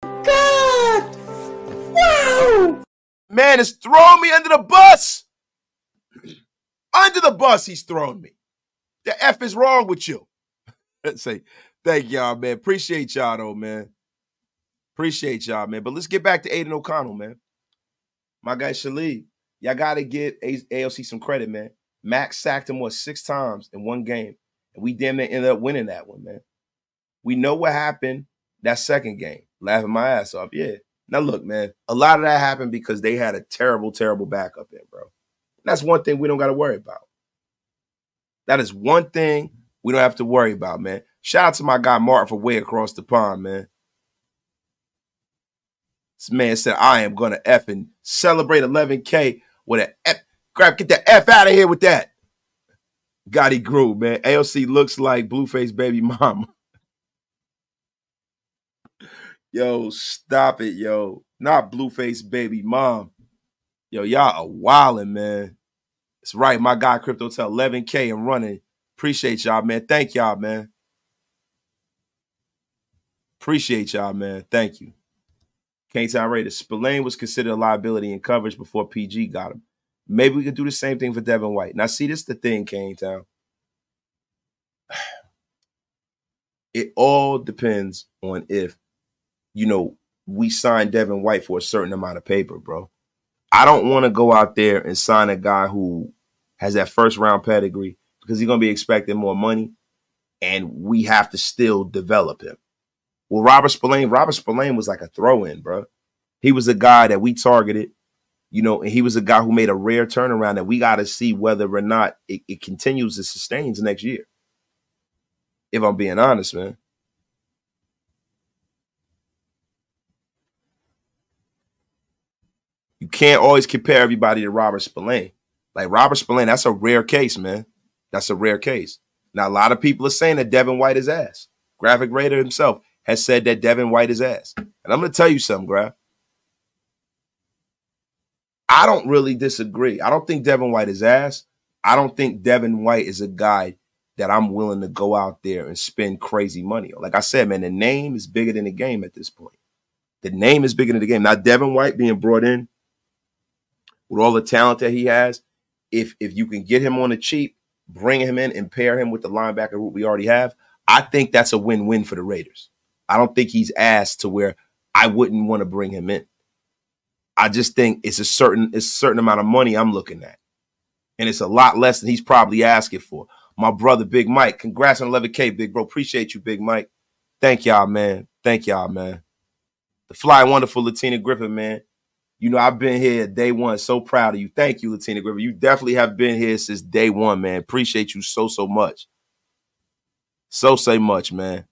God! Wow! Man, it's throwing me under the bus. Under the bus, he's throwing me. The F is wrong with you. Let's say, thank y'all, man. Appreciate y'all, though, man. Appreciate y'all, man. But let's get back to Aidan O'Connell, man. My guy, Shalee. Y'all got to give AOC some credit, man. Max sacked him, what, 6 times in one game. And we damn near ended up winning that one, man. We know what happened that second game. Laughing my ass off, yeah. Now, look, man, a lot of that happened because they had a terrible, terrible backup in, bro. That's one thing we don't got to worry about. That is one thing we don't have to worry about, man. Shout out to my guy Martin for way across the pond, man. This man said, I am going to effing celebrate 11K with an F. Grab, get the F out of here with that. God, he grew, man. AOC looks like Blueface baby mama. Yo, stop it, yo. Not Blueface baby mom. Yo, y'all are wildin', man. It's right, my guy Crypto tell 11K and running. Appreciate y'all, man. Thank y'all, man. Appreciate y'all, man. Thank you. K-Town Raiders. Spillane was considered a liability in coverage before PG got him. Maybe we could do the same thing for Devin White. Now, see, this is the thing, Cane Town. It all depends on if, you know, we sign Devin White for a certain amount of paper, bro. I don't want to go out there and sign a guy who has that first-round pedigree because he's going to be expecting more money, and we have to still develop him. Well, Robert Spillane was like a throw-in, bro. He was a guy that we targeted. You know, and he was a guy who made a rare turnaround that we got to see whether or not it continues and sustains next year. If I'm being honest, man. You can't always compare everybody to Robert Spillane. Like Robert Spillane, that's a rare case, man. That's a rare case. Now, a lot of people are saying that Devin White is ass. Graphic Raider himself has said that Devin White is ass. And I'm going to tell you something, Graf. I don't really disagree. I don't think Devin White is ass. I don't think Devin White is a guy that I'm willing to go out there and spend crazy money on. Like I said, man, the name is bigger than the game at this point. The name is bigger than the game. Now, Devin White being brought in with all the talent that he has, if you can get him on the cheap, bring him in and pair him with the linebacker who we already have, I think that's a win-win for the Raiders. I don't think he's asked to where I wouldn't want to bring him in. I just think it's a certain amount of money I'm looking at. And it's a lot less than he's probably asking for. My brother, Big Mike, congrats on 11K, big bro. Appreciate you, Big Mike. Thank y'all, man. Thank y'all, man. The fly, wonderful Latina Griffin, man. You know, I've been here day one. So proud of you. Thank you, Latina Griffin. You definitely have been here since day one, man. Appreciate you so, so much. So, so much, man.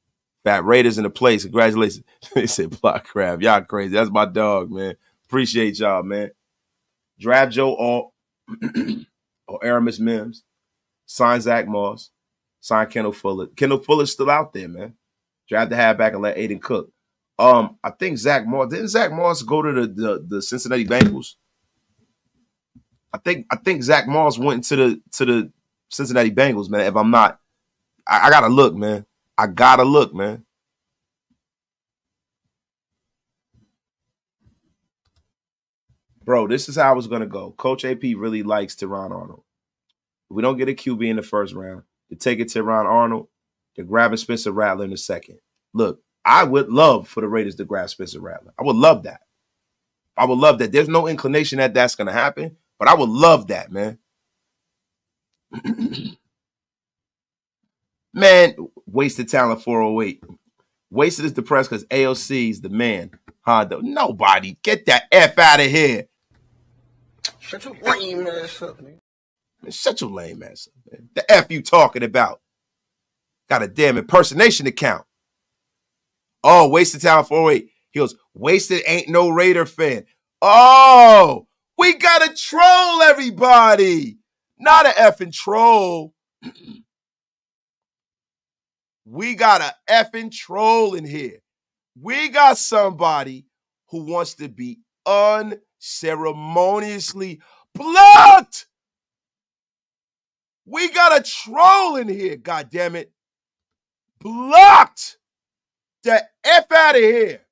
Fat Raiders in the place. Congratulations. They said block crab. Y'all crazy. That's my dog, man. Appreciate y'all, man. Draft Joe Alt or Aramis Mims. Sign Zach Moss. Sign Kendall Fuller. Kendall Fuller's still out there, man. Draft the halfback and let Aiden cook. I think Zach Moss. Didn't Zach Moss go to the Cincinnati Bengals? I think Zach Moss went to the Cincinnati Bengals, man. If I'm not, I gotta look, man. I gotta look, man. Bro, this is how I was gonna go. Coach AP really likes Teron Arnold. If we don't get a QB in the first round, they're taking Teron Arnold, they're grabbing Spencer Rattler in the second. Look, I would love for the Raiders to grab Spencer Rattler. I would love that. I would love that. There's no inclination that that's going to happen, but I would love that, man. Man, wasted talent 408. Wasted is depressed because AOC's the man. Hondo. Nobody. Get that F out of here. Shut your lame ass up, man. Shut your lame ass up, man. The F you talking about. Got a damn impersonation account. Oh, wasted talent 408. He goes, wasted ain't no Raider fan. Oh, we got to troll everybody. Not an effing troll. We got an effing troll in here. We got somebody who wants to be unceremoniously blocked. We got a troll in here, God damn it. Blocked. The F out of here.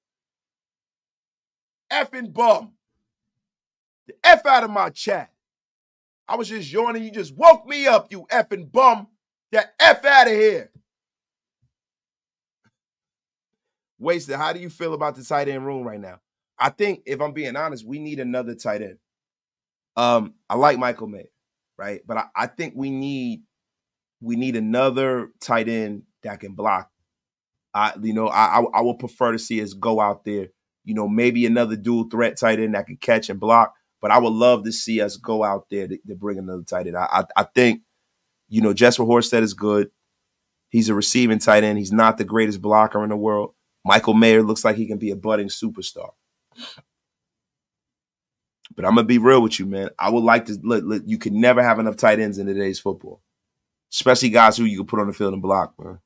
Effing bum. The F out of my chat. I was just yawning. You just woke me up, you effing bum. The F out of here. Wasted, how do you feel about the tight end room right now? I think, if I'm being honest, we need another tight end. I like Michael May, right? But I think we need another tight end that can block. I would prefer to see us go out there, you know, maybe another dual threat tight end that can catch and block. But I would love to see us go out there to bring another tight end. I think, you know, Jesper Horsted is good. He's a receiving tight end. He's not the greatest blocker in the world. Michael Mayer looks like he can be a budding superstar. But I'm going to be real with you, man. I would like to look, you can never have enough tight ends in today's football, especially guys who you can put on the field and block, man.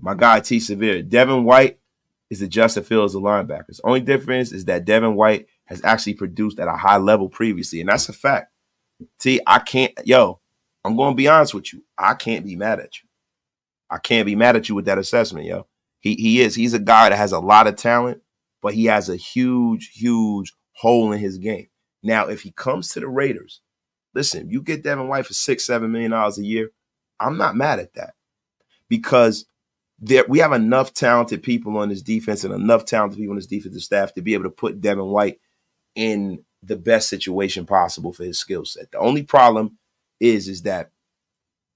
My guy, T. Severe. Devin White is the Justin Fields of linebackers. Only difference is that Devin White has actually produced at a high level previously, and that's a fact. T, I can't – yo, I'm going to be honest with you. I can't be mad at you. I can't be mad at you with that assessment, yo. He's a guy that has a lot of talent, but he has a huge, huge hole in his game. Now, if he comes to the Raiders, listen, you get Devin White for $6, $7 million a year, I'm not mad at that because – we have enough talented people on this defense and enough talented people on this defensive staff to be able to put Devin White in the best situation possible for his skill set. The only problem is that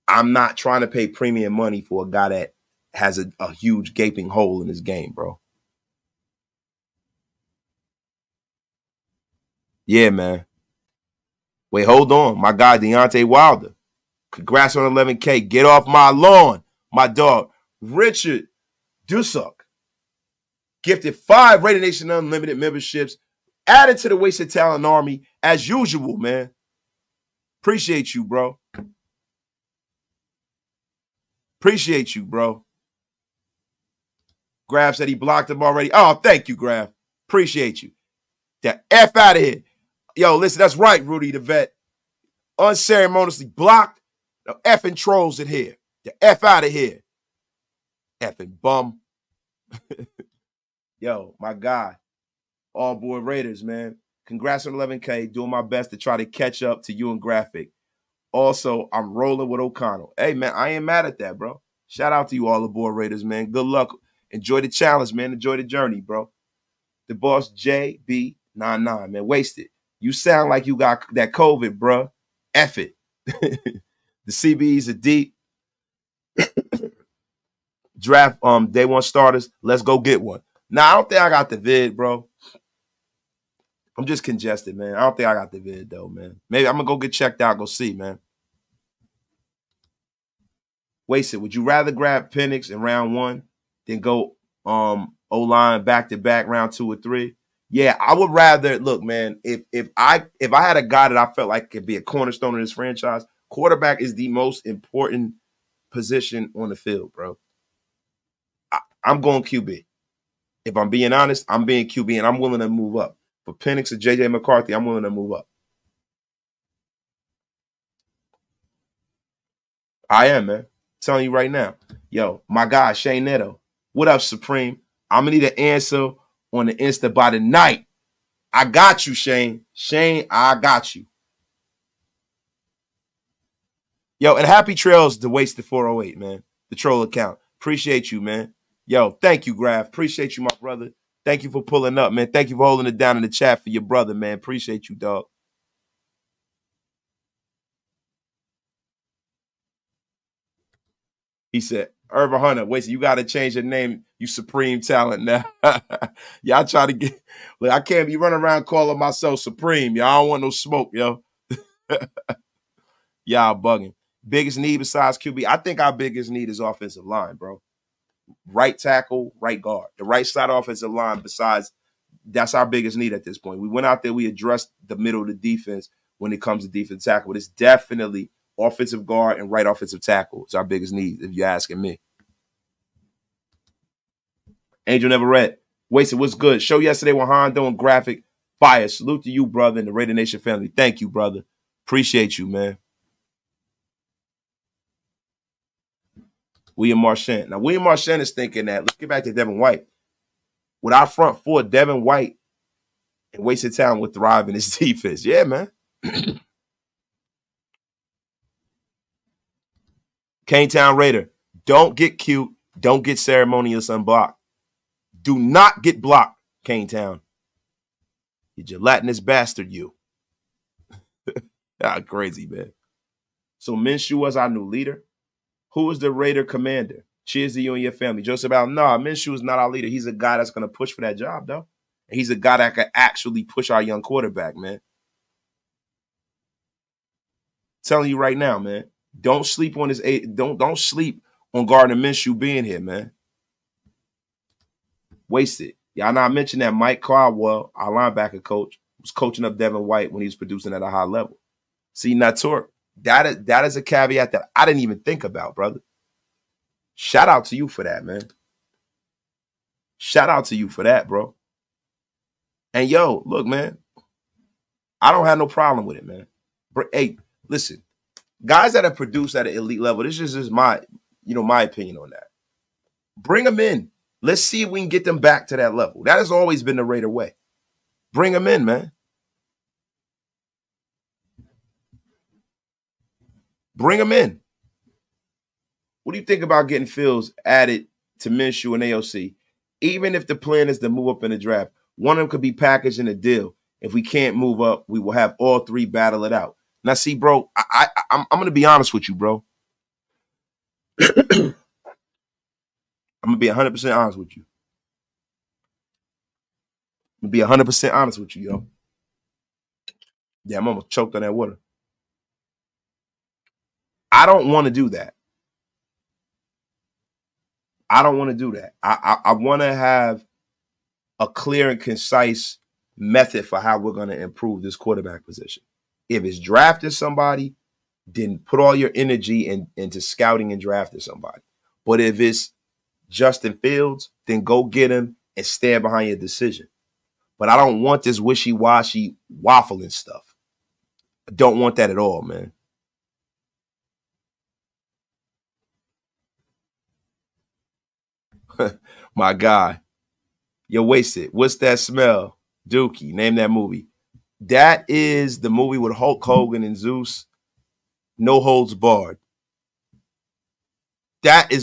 I'm not trying to pay premium money for a guy that has a huge gaping hole in his game, bro. Yeah, man. Wait, hold on. My guy, Deontay Wilder. Congrats on 11K. Get off my lawn, my dog. Richard Dusuck, gifted 5 Raider Nation Unlimited memberships, added to the Wasted Talent Army as usual, man. Appreciate you, bro. Appreciate you, bro. Graf said he blocked him already. Oh, thank you, Graf. Appreciate you. The F out of here. Yo, listen, that's right, Rudy the Vet. Unceremoniously blocked. The effing trolls in here. The F out of here. Effing bum. Yo, my guy. All boy Raiders, man. Congrats on 11K. Doing my best to try to catch up to you and Graffick. Also, I'm rolling with O'Connell. Hey, man, I ain't mad at that, bro. Shout out to you all aboard Raiders, man. Good luck. Enjoy the challenge, man. Enjoy the journey, bro. The boss JB99, man. Wasted. You sound like you got that COVID, bro. F it. The CBs are deep. Draft day one starters. Let's go get one. Nah, I don't think I got the vid, bro. I'm just congested, man. I don't think I got the vid, though, man. Maybe I'm going to go get checked out. Go see, man. Wasted. Would you rather grab Penix in round 1 than go O-line back-to-back round 2 or 3? Yeah, I would rather. Look, man, if I had a guy that I felt like could be a cornerstone in this franchise, quarterback is the most important position on the field, bro. I'm going QB. If I'm being honest, I'm being QB, and I'm willing to move up. For Penix or JJ McCarthy, I'm willing to move up. I am, man. I'm telling you right now. Yo, my guy, Shane Neto. What up, Supreme? I'm going to need an answer on the Insta by tonight. I got you, Shane. Shane, I got you. Yo, and happy trails to Wasted 408, man. The troll account. Appreciate you, man. Yo, thank you, Graf. Appreciate you, my brother. Thank you for pulling up, man. Thank you for holding it down in the chat for your brother, man. Appreciate you, dog. He said, Irvin Hunter, Wasted, you got to change your name. You Supreme Talent now. Y'all try to get, look, I can't be running around calling myself Supreme. Y'all, I don't want no smoke, yo. Y'all bugging. Biggest need besides QB? I think our biggest need is offensive line, bro. Right tackle, right guard. The right side offensive line, besides, that's our biggest need at this point. We went out there, we addressed the middle of the defense when it comes to defense tackle. But it's definitely offensive guard and right offensive tackle. It's our biggest need, if you're asking me. Angel Never Read. Wasted, what's good? Show yesterday with Hondo and Graffick. Fire. Salute to you, brother, and the Raider Nation family. Thank you, brother. Appreciate you, man. William Marchand. Now, William Marchand is thinking that. Let's get back to Devin White. With our front four, Devin White and Wasted Talent would thrive in his defense. Yeah, man. Canetown Raider, don't get cute. Don't get ceremonious unblocked. Do not get blocked, Canetown. You gelatinous bastard, you. Ah, crazy, man. So Minshew was our new leader. Who was the Raider commander? Cheers to you and your family. Joseph Allen, no, Minshew is not our leader. He's a guy that's going to push for that job, though. And he's a guy that can actually push our young quarterback, man. Telling you right now, man. Don't sleep on his eight. Don't sleep on Gardner Minshew being here, man. Wasted. Y'all not mentioned that Mike Caldwell, our linebacker coach, was coaching up Devin White when he was producing at a high level. See, Natur, that is a caveat that I didn't even think about, brother. Shout out to you for that, man. Shout out to you for that, bro. And yo, look, man, I don't have no problem with it, man. Hey, listen. Guys that are produced at an elite level, this is just my, you know, my opinion on that. Bring them in. Let's see if we can get them back to that level. That has always been the Raider way. Bring them in, man. Bring them in. What do you think about getting Fields added to Minshew and AOC? Even if the plan is to move up in the draft, one of them could be packaged in a deal. If we can't move up, we will have all three battle it out. Now, see, bro, I'm going to be honest with you, bro. I'm going to be 100% honest with you. I'm going to be 100% honest with you, yo. Yeah, I'm almost choked on that water. I don't want to do that. I don't want to do that. I want to have a clear and concise method for how we're going to improve this quarterback position. If it's drafted somebody, then put all your energy into scouting and drafting somebody. But if it's Justin Fields, then go get him and stand behind your decision. But I don't want this wishy-washy waffling stuff. I don't want that at all, man. My guy, you're wasted. What's that smell? Dookie, name that movie. That is the movie with Hulk Hogan and Zeus, No Holds Barred. That's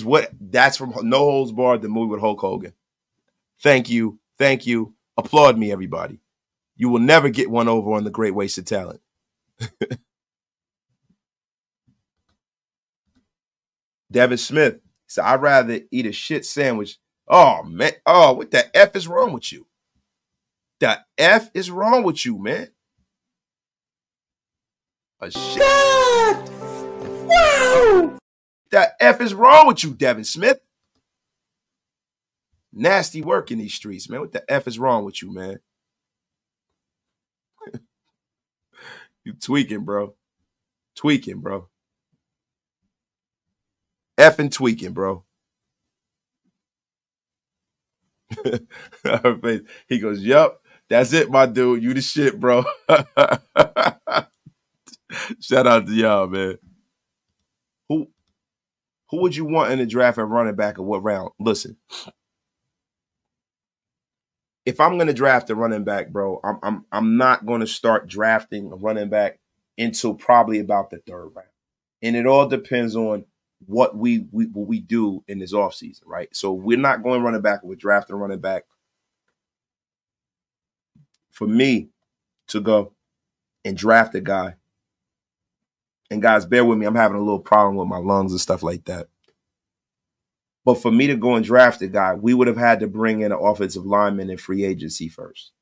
from No Holds Barred, the movie with Hulk Hogan. Thank you. Thank you. Applaud me, everybody. You will never get one over on the great wasted talent. Devin Smith. So I'd rather eat a shit sandwich. Oh, man. Oh, what the F is wrong with you? The F is wrong with you, man. A shit. God. Wow. The F is wrong with you, Devin Smith. Nasty work in these streets, man. What the F is wrong with you, man? You tweaking, bro. Tweaking, bro. Effing tweaking, bro. He goes, yup, that's it, my dude. You the shit, bro. Shout out to y'all, man. Who would you want in the draft at running back, or what round? Listen, if I'm going to draft a running back, bro, I'm not going to start drafting a running back until probably about the third round. And it all depends on what we do in this offseason, right? So we're not going running back. We're drafting running back. For me to go and draft a guy, and guys, bear with me, I'm having a little problem with my lungs and stuff like that. But for me to go and draft a guy, we would have had to bring in an offensive lineman in free agency first.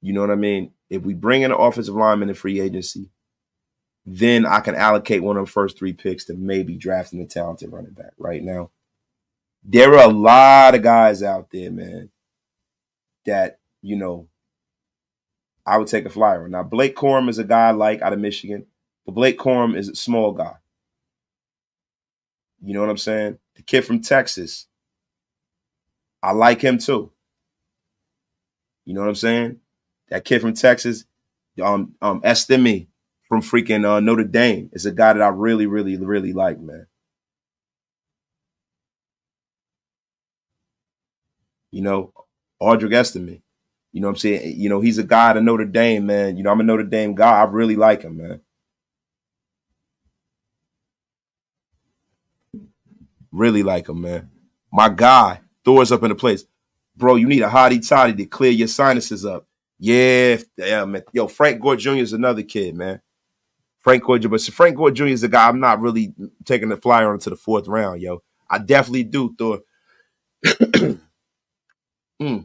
You know what I mean? If we bring in an offensive lineman in free agency, then I can allocate one of the first three picks to maybe drafting a talented running back. Right now, there are a lot of guys out there, man, that, you know, I would take a flyer on. Now, Blake Corum is a guy like out of Michigan, but Blake Corum is a small guy. You know what I'm saying? The kid from Texas, I like him too. You know what I'm saying? That kid from Texas, Estime from freaking Notre Dame, is a guy that I really, really, really like, man. You know, Audric Estime. You know what I'm saying? You know, he's a guy to Notre Dame, man. You know, I'm a Notre Dame guy. I really like him, man. Really like him, man. My guy, Thor's up in the place. Bro, you need a hottie toddy to clear your sinuses up. Yeah, yeah, man. Yo, Frank Gore Jr. is another kid, man. Frank Gore Jr. But Frank Gore Jr. is the guy I'm not really taking the flyer onto the fourth round, yo. I definitely do, Thor. I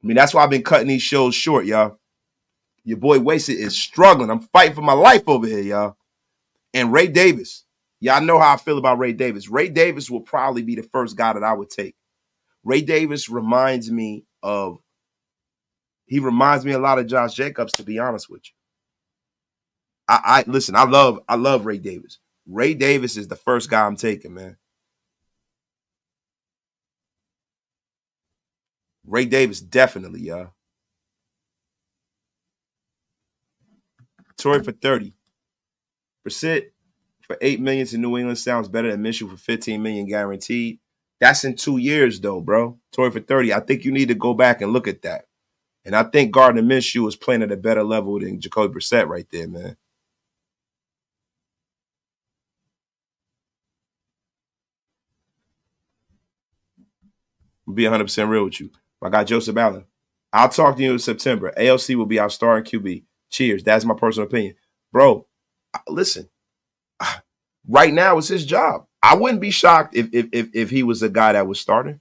mean, that's why I've been cutting these shows short, y'all. Your boy Wasted is struggling. I'm fighting for my life over here, y'all. And Ray Davis. Y'all know how I feel about Ray Davis. Ray Davis will probably be the first guy that I would take. Ray Davis reminds me of, he reminds me a lot of Josh Jacobs, to be honest with you. Listen, I love Ray Davis. Ray Davis is the first guy I'm taking, man. Ray Davis, definitely, y'all. Torrey for 30. Brissett for $8 million to New England sounds better than Minshew for $15 million guaranteed. That's in 2 years, though, bro. Torrey for 30. I think you need to go back and look at that. And I think Gardner Minshew is playing at a better level than Jacoby Brissett right there, man. I'll be 100% real with you. My guy, Joseph Allen. I'll talk to you in September. AOC will be our starting QB. Cheers. That's my personal opinion. Bro, listen, right now it's his job. I wouldn't be shocked if he was a guy that was starting.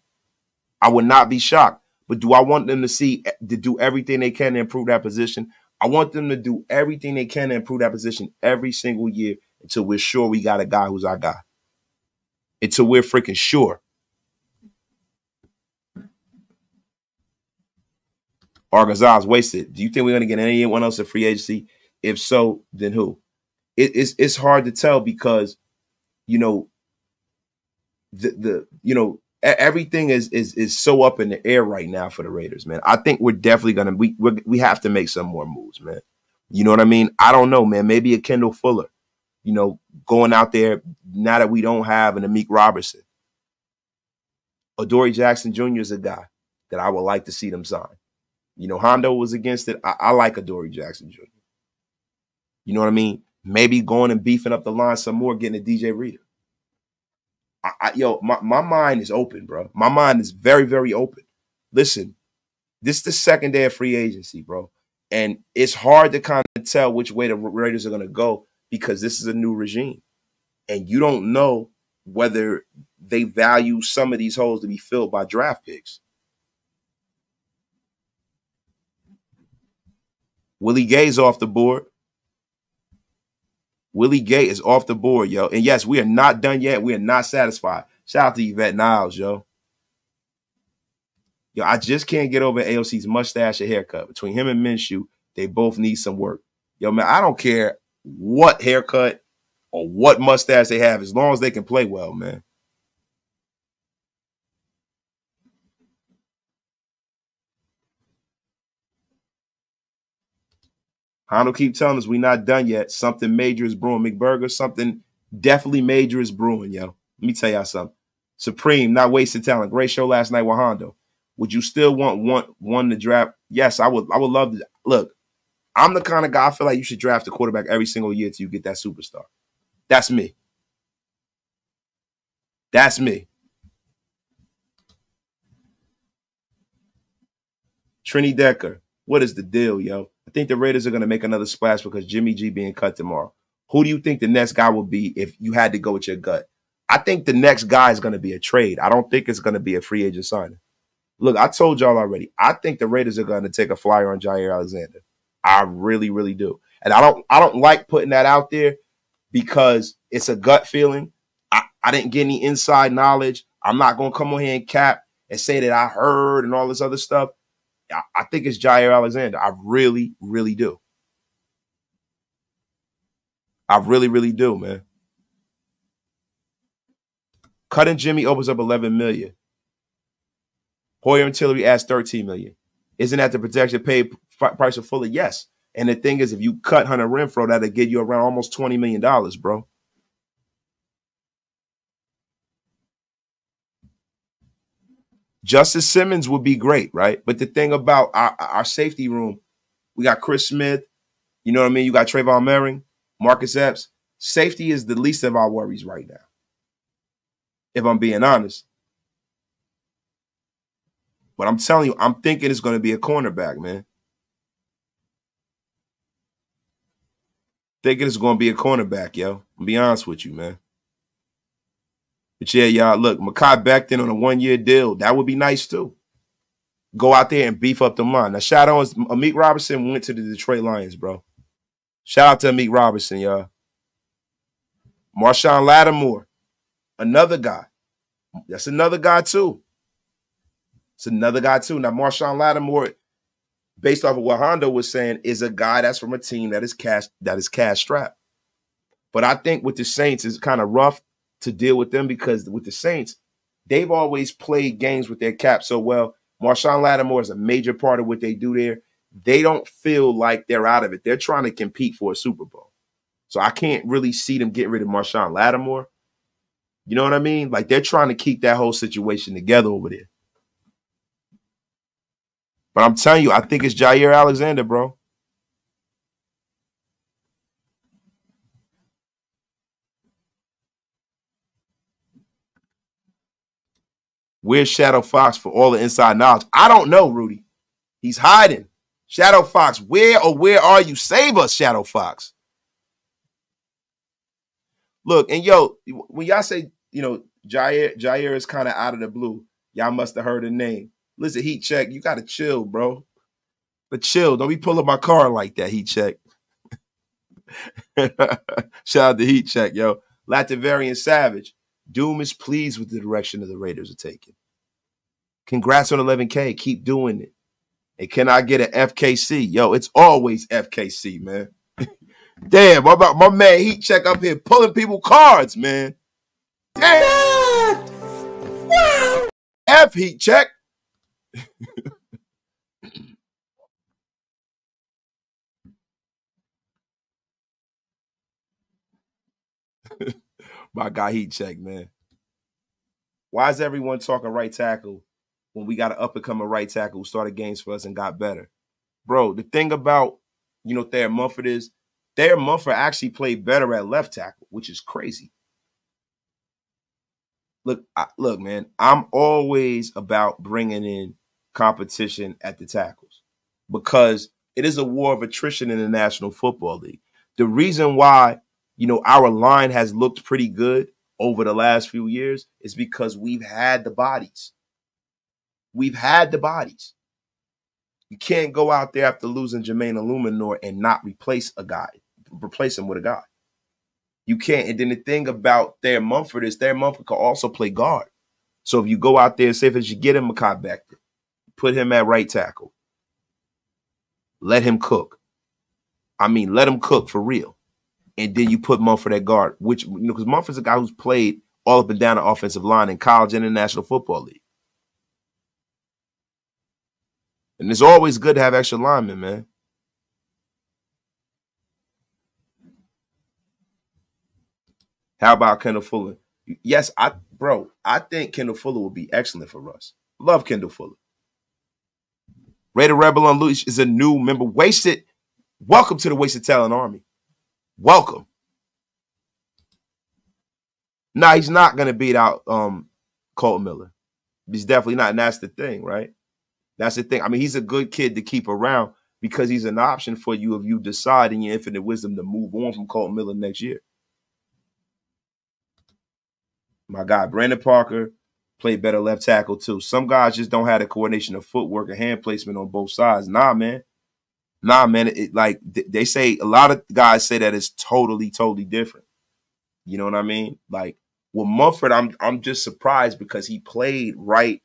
I would not be shocked. But do I want them to do everything they can to improve that position? I want them to do everything they can to improve that position every single year until we're sure we got a guy who's our guy. Until we're freaking sure. or Gonzalez wasted. Do you think we're going to get anyone else in free agency? If so, then who? It's hard to tell because, you know, everything is so up in the air right now for the Raiders, man. I think we're definitely going to we have to make some more moves, man. You know what I mean? I don't know, man. Maybe a Kendall Fuller, you know, going out there now that we don't have an Amik Robertson. Adoree Jackson Jr. is a guy that I would like to see them sign. You know, Hondo was against it. I like Adoree Jackson Jr. You know what I mean? Maybe going and beefing up the line some more, getting a DJ Reader. My mind is open, bro. My mind is very, very open. Listen, this is the second day of free agency, bro. And it's hard to kind of tell which way the Raiders are going to go because this is a new regime. And you don't know whether they value some of these holes to be filled by draft picks. Willie Gay is off the board. Willie Gay is off the board, yo. And yes, we are not done yet. We are not satisfied. Shout out to Yvette Niles, yo. Yo, I just can't get over AOC's mustache and haircut. Between him and Minshew, they both need some work. Yo, man, I don't care what haircut or what mustache they have as long as they can play well, man. Hondo keep telling us we're not done yet. Something major is brewing. McBurger, something definitely major is brewing, yo. Let me tell y'all something. Supreme, not wasting talent. Great show last night with Hondo. Would you still want one to draft? Yes, I would love to. Look, I'm the kind of guy I feel like you should draft a quarterback every single year till you get that superstar. That's me. That's me. Trini Decker, what is the deal, yo? I think the Raiders are going to make another splash because Jimmy G being cut tomorrow. Who do you think the next guy will be if you had to go with your gut? I think the next guy is going to be a trade. I don't think it's going to be a free agent signing. Look, I told y'all already. I think the Raiders are going to take a flyer on Jaire Alexander. I really, really do. And I don't like putting that out there because it's a gut feeling. I didn't get any inside knowledge. I'm not going to come on here and cap and say that I heard and all this other stuff. I think it's Jaire Alexander. I really, really do. I really, really do, man. Cutting Jimmy opens up $11 million. Hoyer and Tillery adds $13 million. Isn't that the protection paid price for Fuller? Yes. And the thing is, if you cut Hunter Renfro, that'll get you around almost $20 million, bro. Justice Simmons would be great, right? But the thing about our safety room, we got Chris Smith, you know what I mean? You got Trayvon Merring, Marcus Epps. Safety is the least of our worries right now, if I'm being honest. But I'm telling you, I'm thinking it's going to be a cornerback, man. Thinking it's going to be a cornerback, yo. I'll be honest with you, man. But yeah, y'all, look, Mekhi Becton on a one-year deal. That would be nice, too. Go out there and beef up the line. Now, shout out to Amik Robertson went to the Detroit Lions, bro. Shout out to Amik Robertson, y'all. Marshawn Lattimore, another guy. That's another guy, too. It's another guy, too. Now, Marshawn Lattimore, based off of what Hondo was saying, is a guy that's from a team that is cash-strapped. But I think with the Saints, it's kind of rough to deal with them because with the Saints, they've always played games with their cap so well. Marshawn Lattimore is a major part of what they do there. They don't feel like they're out of it. They're trying to compete for a Super Bowl. So I can't really see them getting rid of Marshawn Lattimore. You know what I mean? Like, they're trying to keep that whole situation together over there. But I'm telling you, I think it's Jaire Alexander, bro. Where's Shadow Fox for all the inside knowledge? I don't know, Rudy. He's hiding. Shadow Fox, where are you? Save us, Shadow Fox. Look, and yo, when y'all say, you know, Jaire is kind of out of the blue, y'all must have heard the name. Listen, Heat Check, you got to chill, bro. But chill. Don't be pulling my car like that, Heat Check. Shout out to Heat Check, yo. Latavarian Savage. Doom is pleased with the direction that the Raiders are taking. Congrats on 11K. Keep doing it. And can I get an FKC? Yo, it's always FKC, man. Damn, my man Heat Check up here pulling people cards, man. Damn. Yeah. F Heat Check. My guy Heat Check, man. Why is everyone talking right tackle when we got an up-and-coming right tackle who started games for us and got better? Bro, the thing about, you know, Thayer Mumford is Thayer Mumford actually played better at left tackle, which is crazy. Look, look, man, I'm always about bringing in competition at the tackles because it is a war of attrition in the National Football League. The reason why, you know, our line has looked pretty good over the last few years is because we've had the bodies. We've had the bodies. You can't go out there after losing Jermaine Illuminor and not replace a guy, replace him with a guy. You can't. And then the thing about Thayer Mumford is Thayer Mumford can also play guard. So if you go out there and say, if you get him Mekhi Becton, put him at right tackle, let him cook. I mean, let him cook for real. And then you put Mumford at guard, which, you know, because Mumford's a guy who's played all up and down the offensive line in college and in the National Football League. And it's always good to have extra linemen, man. How about Kendall Fuller? Yes, I think Kendall Fuller will be excellent for us. Love Kendall Fuller. Raider Rebel Unleashed is a new member. Wasted. Welcome to the Wasted Talent Army. Welcome. Nah, he's not going to beat out Colt Miller. He's definitely not. And that's the thing, right? That's the thing. I mean, he's a good kid to keep around because he's an option for you if you decide in your infinite wisdom to move on from Colt Miller next year. My guy, Brandon Parker, played better left tackle too. Some guys just don't have the coordination of footwork and hand placement on both sides. Nah, man. Nah, man, it, like they say, a lot of guys say that it's totally, totally different. You know what I mean? Like with Mumford, I'm just surprised because he played right,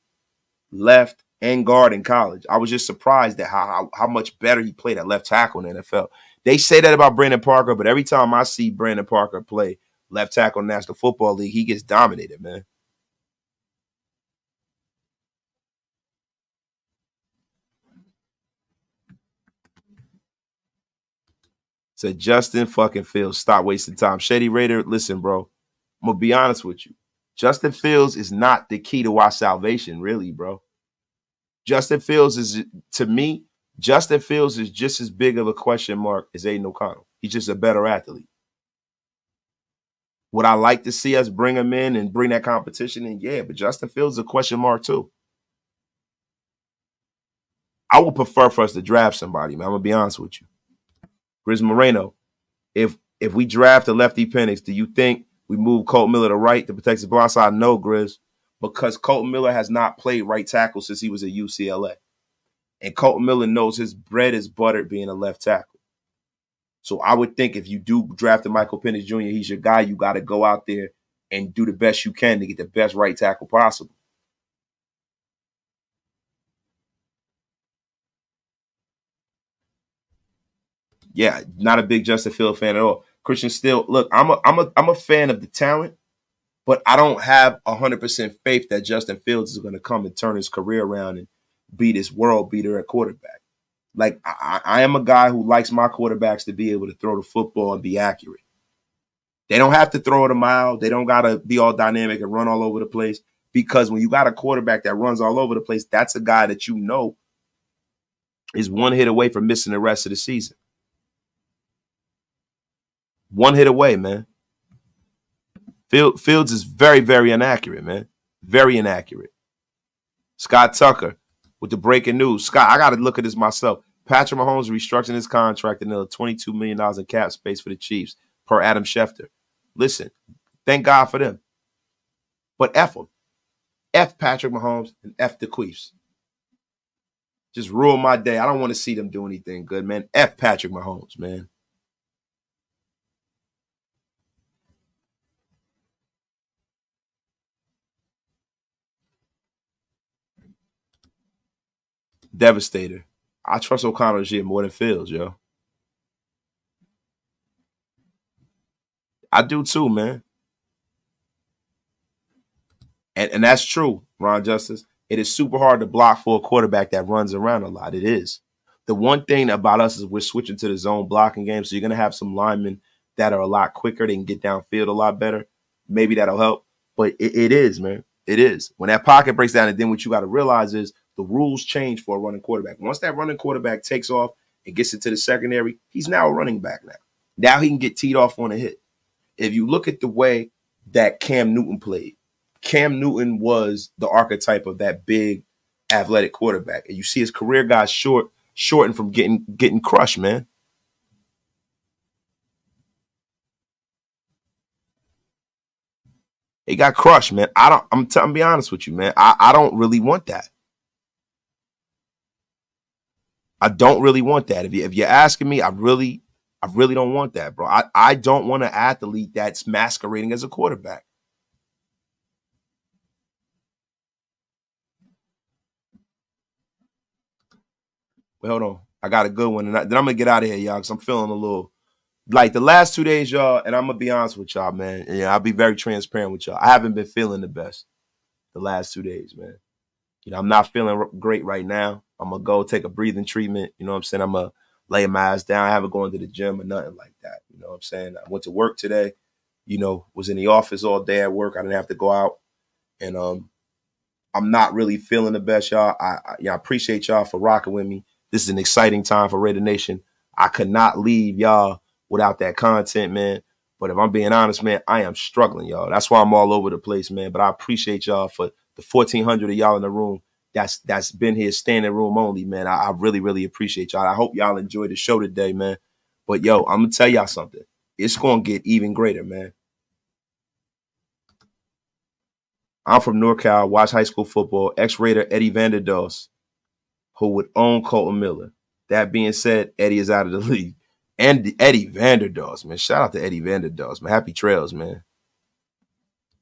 left, and guard in college. I was just surprised at how much better he played at left tackle in the NFL. They say that about Brandon Parker, but every time I see Brandon Parker play left tackle in the National Football League, he gets dominated, man. Said Justin fucking Fields, stop wasting time. Shady Raider, listen, bro. I'm going to be honest with you. Justin Fields is not the key to our salvation, really, bro. Justin Fields is, to me, Justin Fields is just as big of a question mark as Aidan O'Connell. He's just a better athlete. Would I like to see us bring him in and bring that competition in? Yeah, but Justin Fields is a question mark, too. I would prefer for us to draft somebody, man. I'm going to be honest with you. Grizz Moreno, if we draft a lefty Penix, do you think we move Colt Miller to right to protect his blind side? No, Grizz, because Colt Miller has not played right tackle since he was at UCLA. And Colt Miller knows his bread is buttered being a left tackle. So I would think if you do draft a Michael Penix Jr., he's your guy, you got to go out there and do the best you can to get the best right tackle possible. Yeah, not a big Justin Fields fan at all. Christian Steele, look, I'm a fan of the talent, but I don't have 100% faith that Justin Fields is going to come and turn his career around and be this world beater at quarterback. Like, I am a guy who likes my quarterbacks to be able to throw the football and be accurate. They don't have to throw it a mile. They don't got to be all dynamic and run all over the place because when you got a quarterback that runs all over the place, that's a guy that you know is one hit away from missing the rest of the season. One hit away, man. Fields is very, very inaccurate, man. Very inaccurate. Scott Tucker with the breaking news. Scott, I got to look at this myself. Patrick Mahomes restructuring his contract and another $22 million in cap space for the Chiefs per Adam Schefter. Listen, thank God for them. But F them. F Patrick Mahomes and F the Chiefs. Just ruin my day. I don't want to see them do anything good, man. F Patrick Mahomes, man. Devastator. I trust O'Connell this year more than Fields, yo. I do too, man. And that's true, Ron Justice. It is super hard to block for a quarterback that runs around a lot. It is. The one thing about us is we're switching to the zone blocking game, so you're going to have some linemen that are a lot quicker. They can get downfield a lot better. Maybe that'll help. But it is, man. It is. When that pocket breaks down, and then what you got to realize is the rules change for a running quarterback. Once that running quarterback takes off and gets into the secondary, he's now a running back now. Now he can get teed off on a hit. If you look at the way that Cam Newton played, Cam Newton was the archetype of that big athletic quarterback. And you see his career got shortened from getting crushed, man. It got crushed, man. I'm be honest with you, man. I don't really want that. I don't really want that. If you're asking me, I really don't want that, bro. I don't want an athlete that's masquerading as a quarterback. Well, hold on. I got a good one. And then I'm going to get out of here, y'all, because I'm feeling a little like the last 2 days, y'all. And I'm going to be honest with y'all, man. And yeah, I'll be very transparent with y'all. I haven't been feeling the best the last 2 days, man. You know, I'm not feeling great right now. I'm going to go take a breathing treatment. You know what I'm saying? I'm going to lay my ass down. I haven't gone to the gym or nothing like that. You know what I'm saying? I went to work today, you know, was in the office all day at work. I didn't have to go out. And I'm not really feeling the best, y'all. I appreciate y'all for rocking with me. This is an exciting time for Raider Nation. I could not leave y'all without that content, man. But if I'm being honest, man, I am struggling, y'all. That's why I'm all over the place, man. But I appreciate y'all for the 1,400 of y'all in the room that's been here standing room only, man. I really, really appreciate y'all. I hope y'all enjoyed the show today, man. But, yo, I'm going to tell y'all something. It's going to get even greater, man. I'm from NorCal, watch high school football, ex-Raider Eddie Vanderdoes, who would own Colton Miller. That being said, Eddie is out of the league. And Eddie Vanderdoes, man. Shout out to Eddie Vanderdoes, man. Happy trails, man.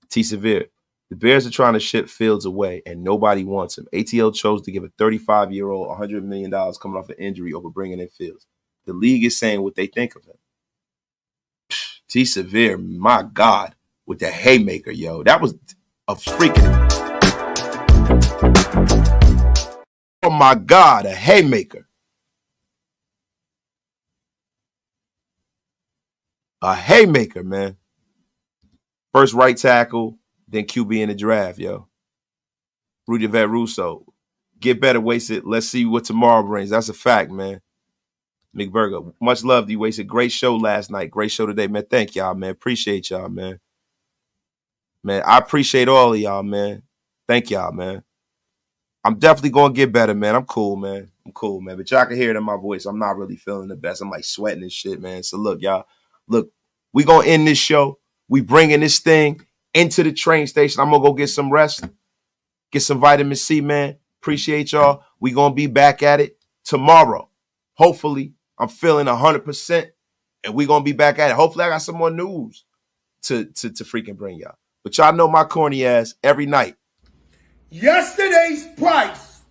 T. Severe. The Bears are trying to ship Fields away, and nobody wants him. ATL chose to give a 35-year-old $100 million coming off an injury over bringing in Fields. The league is saying what they think of him. T. Severe, my God, with the haymaker, yo. That was a freaking... Oh, my God, a haymaker. A haymaker, man. First right tackle, then QB in the draft, yo. Rudy the Vet Russo. Get better, Wasted. Let's see what tomorrow brings. That's a fact, man. McBurger, much love to you, Wasted. Great show last night. Great show today, man. Thank y'all, man. Appreciate y'all, man. Man, I appreciate all of y'all, man. Thank y'all, man. I'm definitely going to get better, man. I'm cool, man. I'm cool, man. But y'all can hear it in my voice. I'm not really feeling the best. I'm like sweating and shit, man. So look, y'all, look, we going to end this show. We bringing this thing into the train station. I'm going to go get some rest, get some vitamin C, man. Appreciate y'all. We going to be back at it tomorrow. Hopefully, I'm feeling 100% and we going to be back at it. Hopefully, I got some more news to freaking bring y'all. But y'all know my corny ass every night. Yesterday's price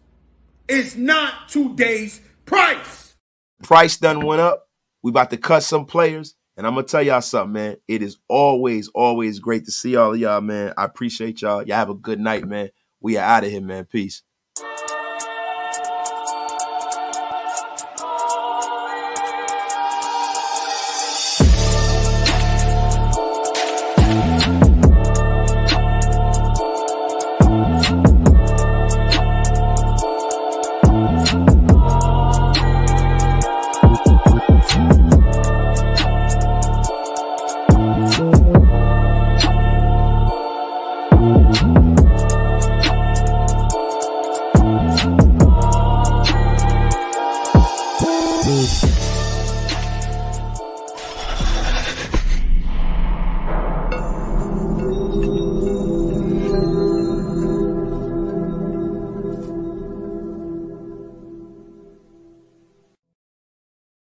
is not today's price. Price done went up. We about to cut some players. And I'm going to tell y'all something, man. It is always, always great to see all of y'all, man. I appreciate y'all. Y'all have a good night, man. We are out of here, man. Peace.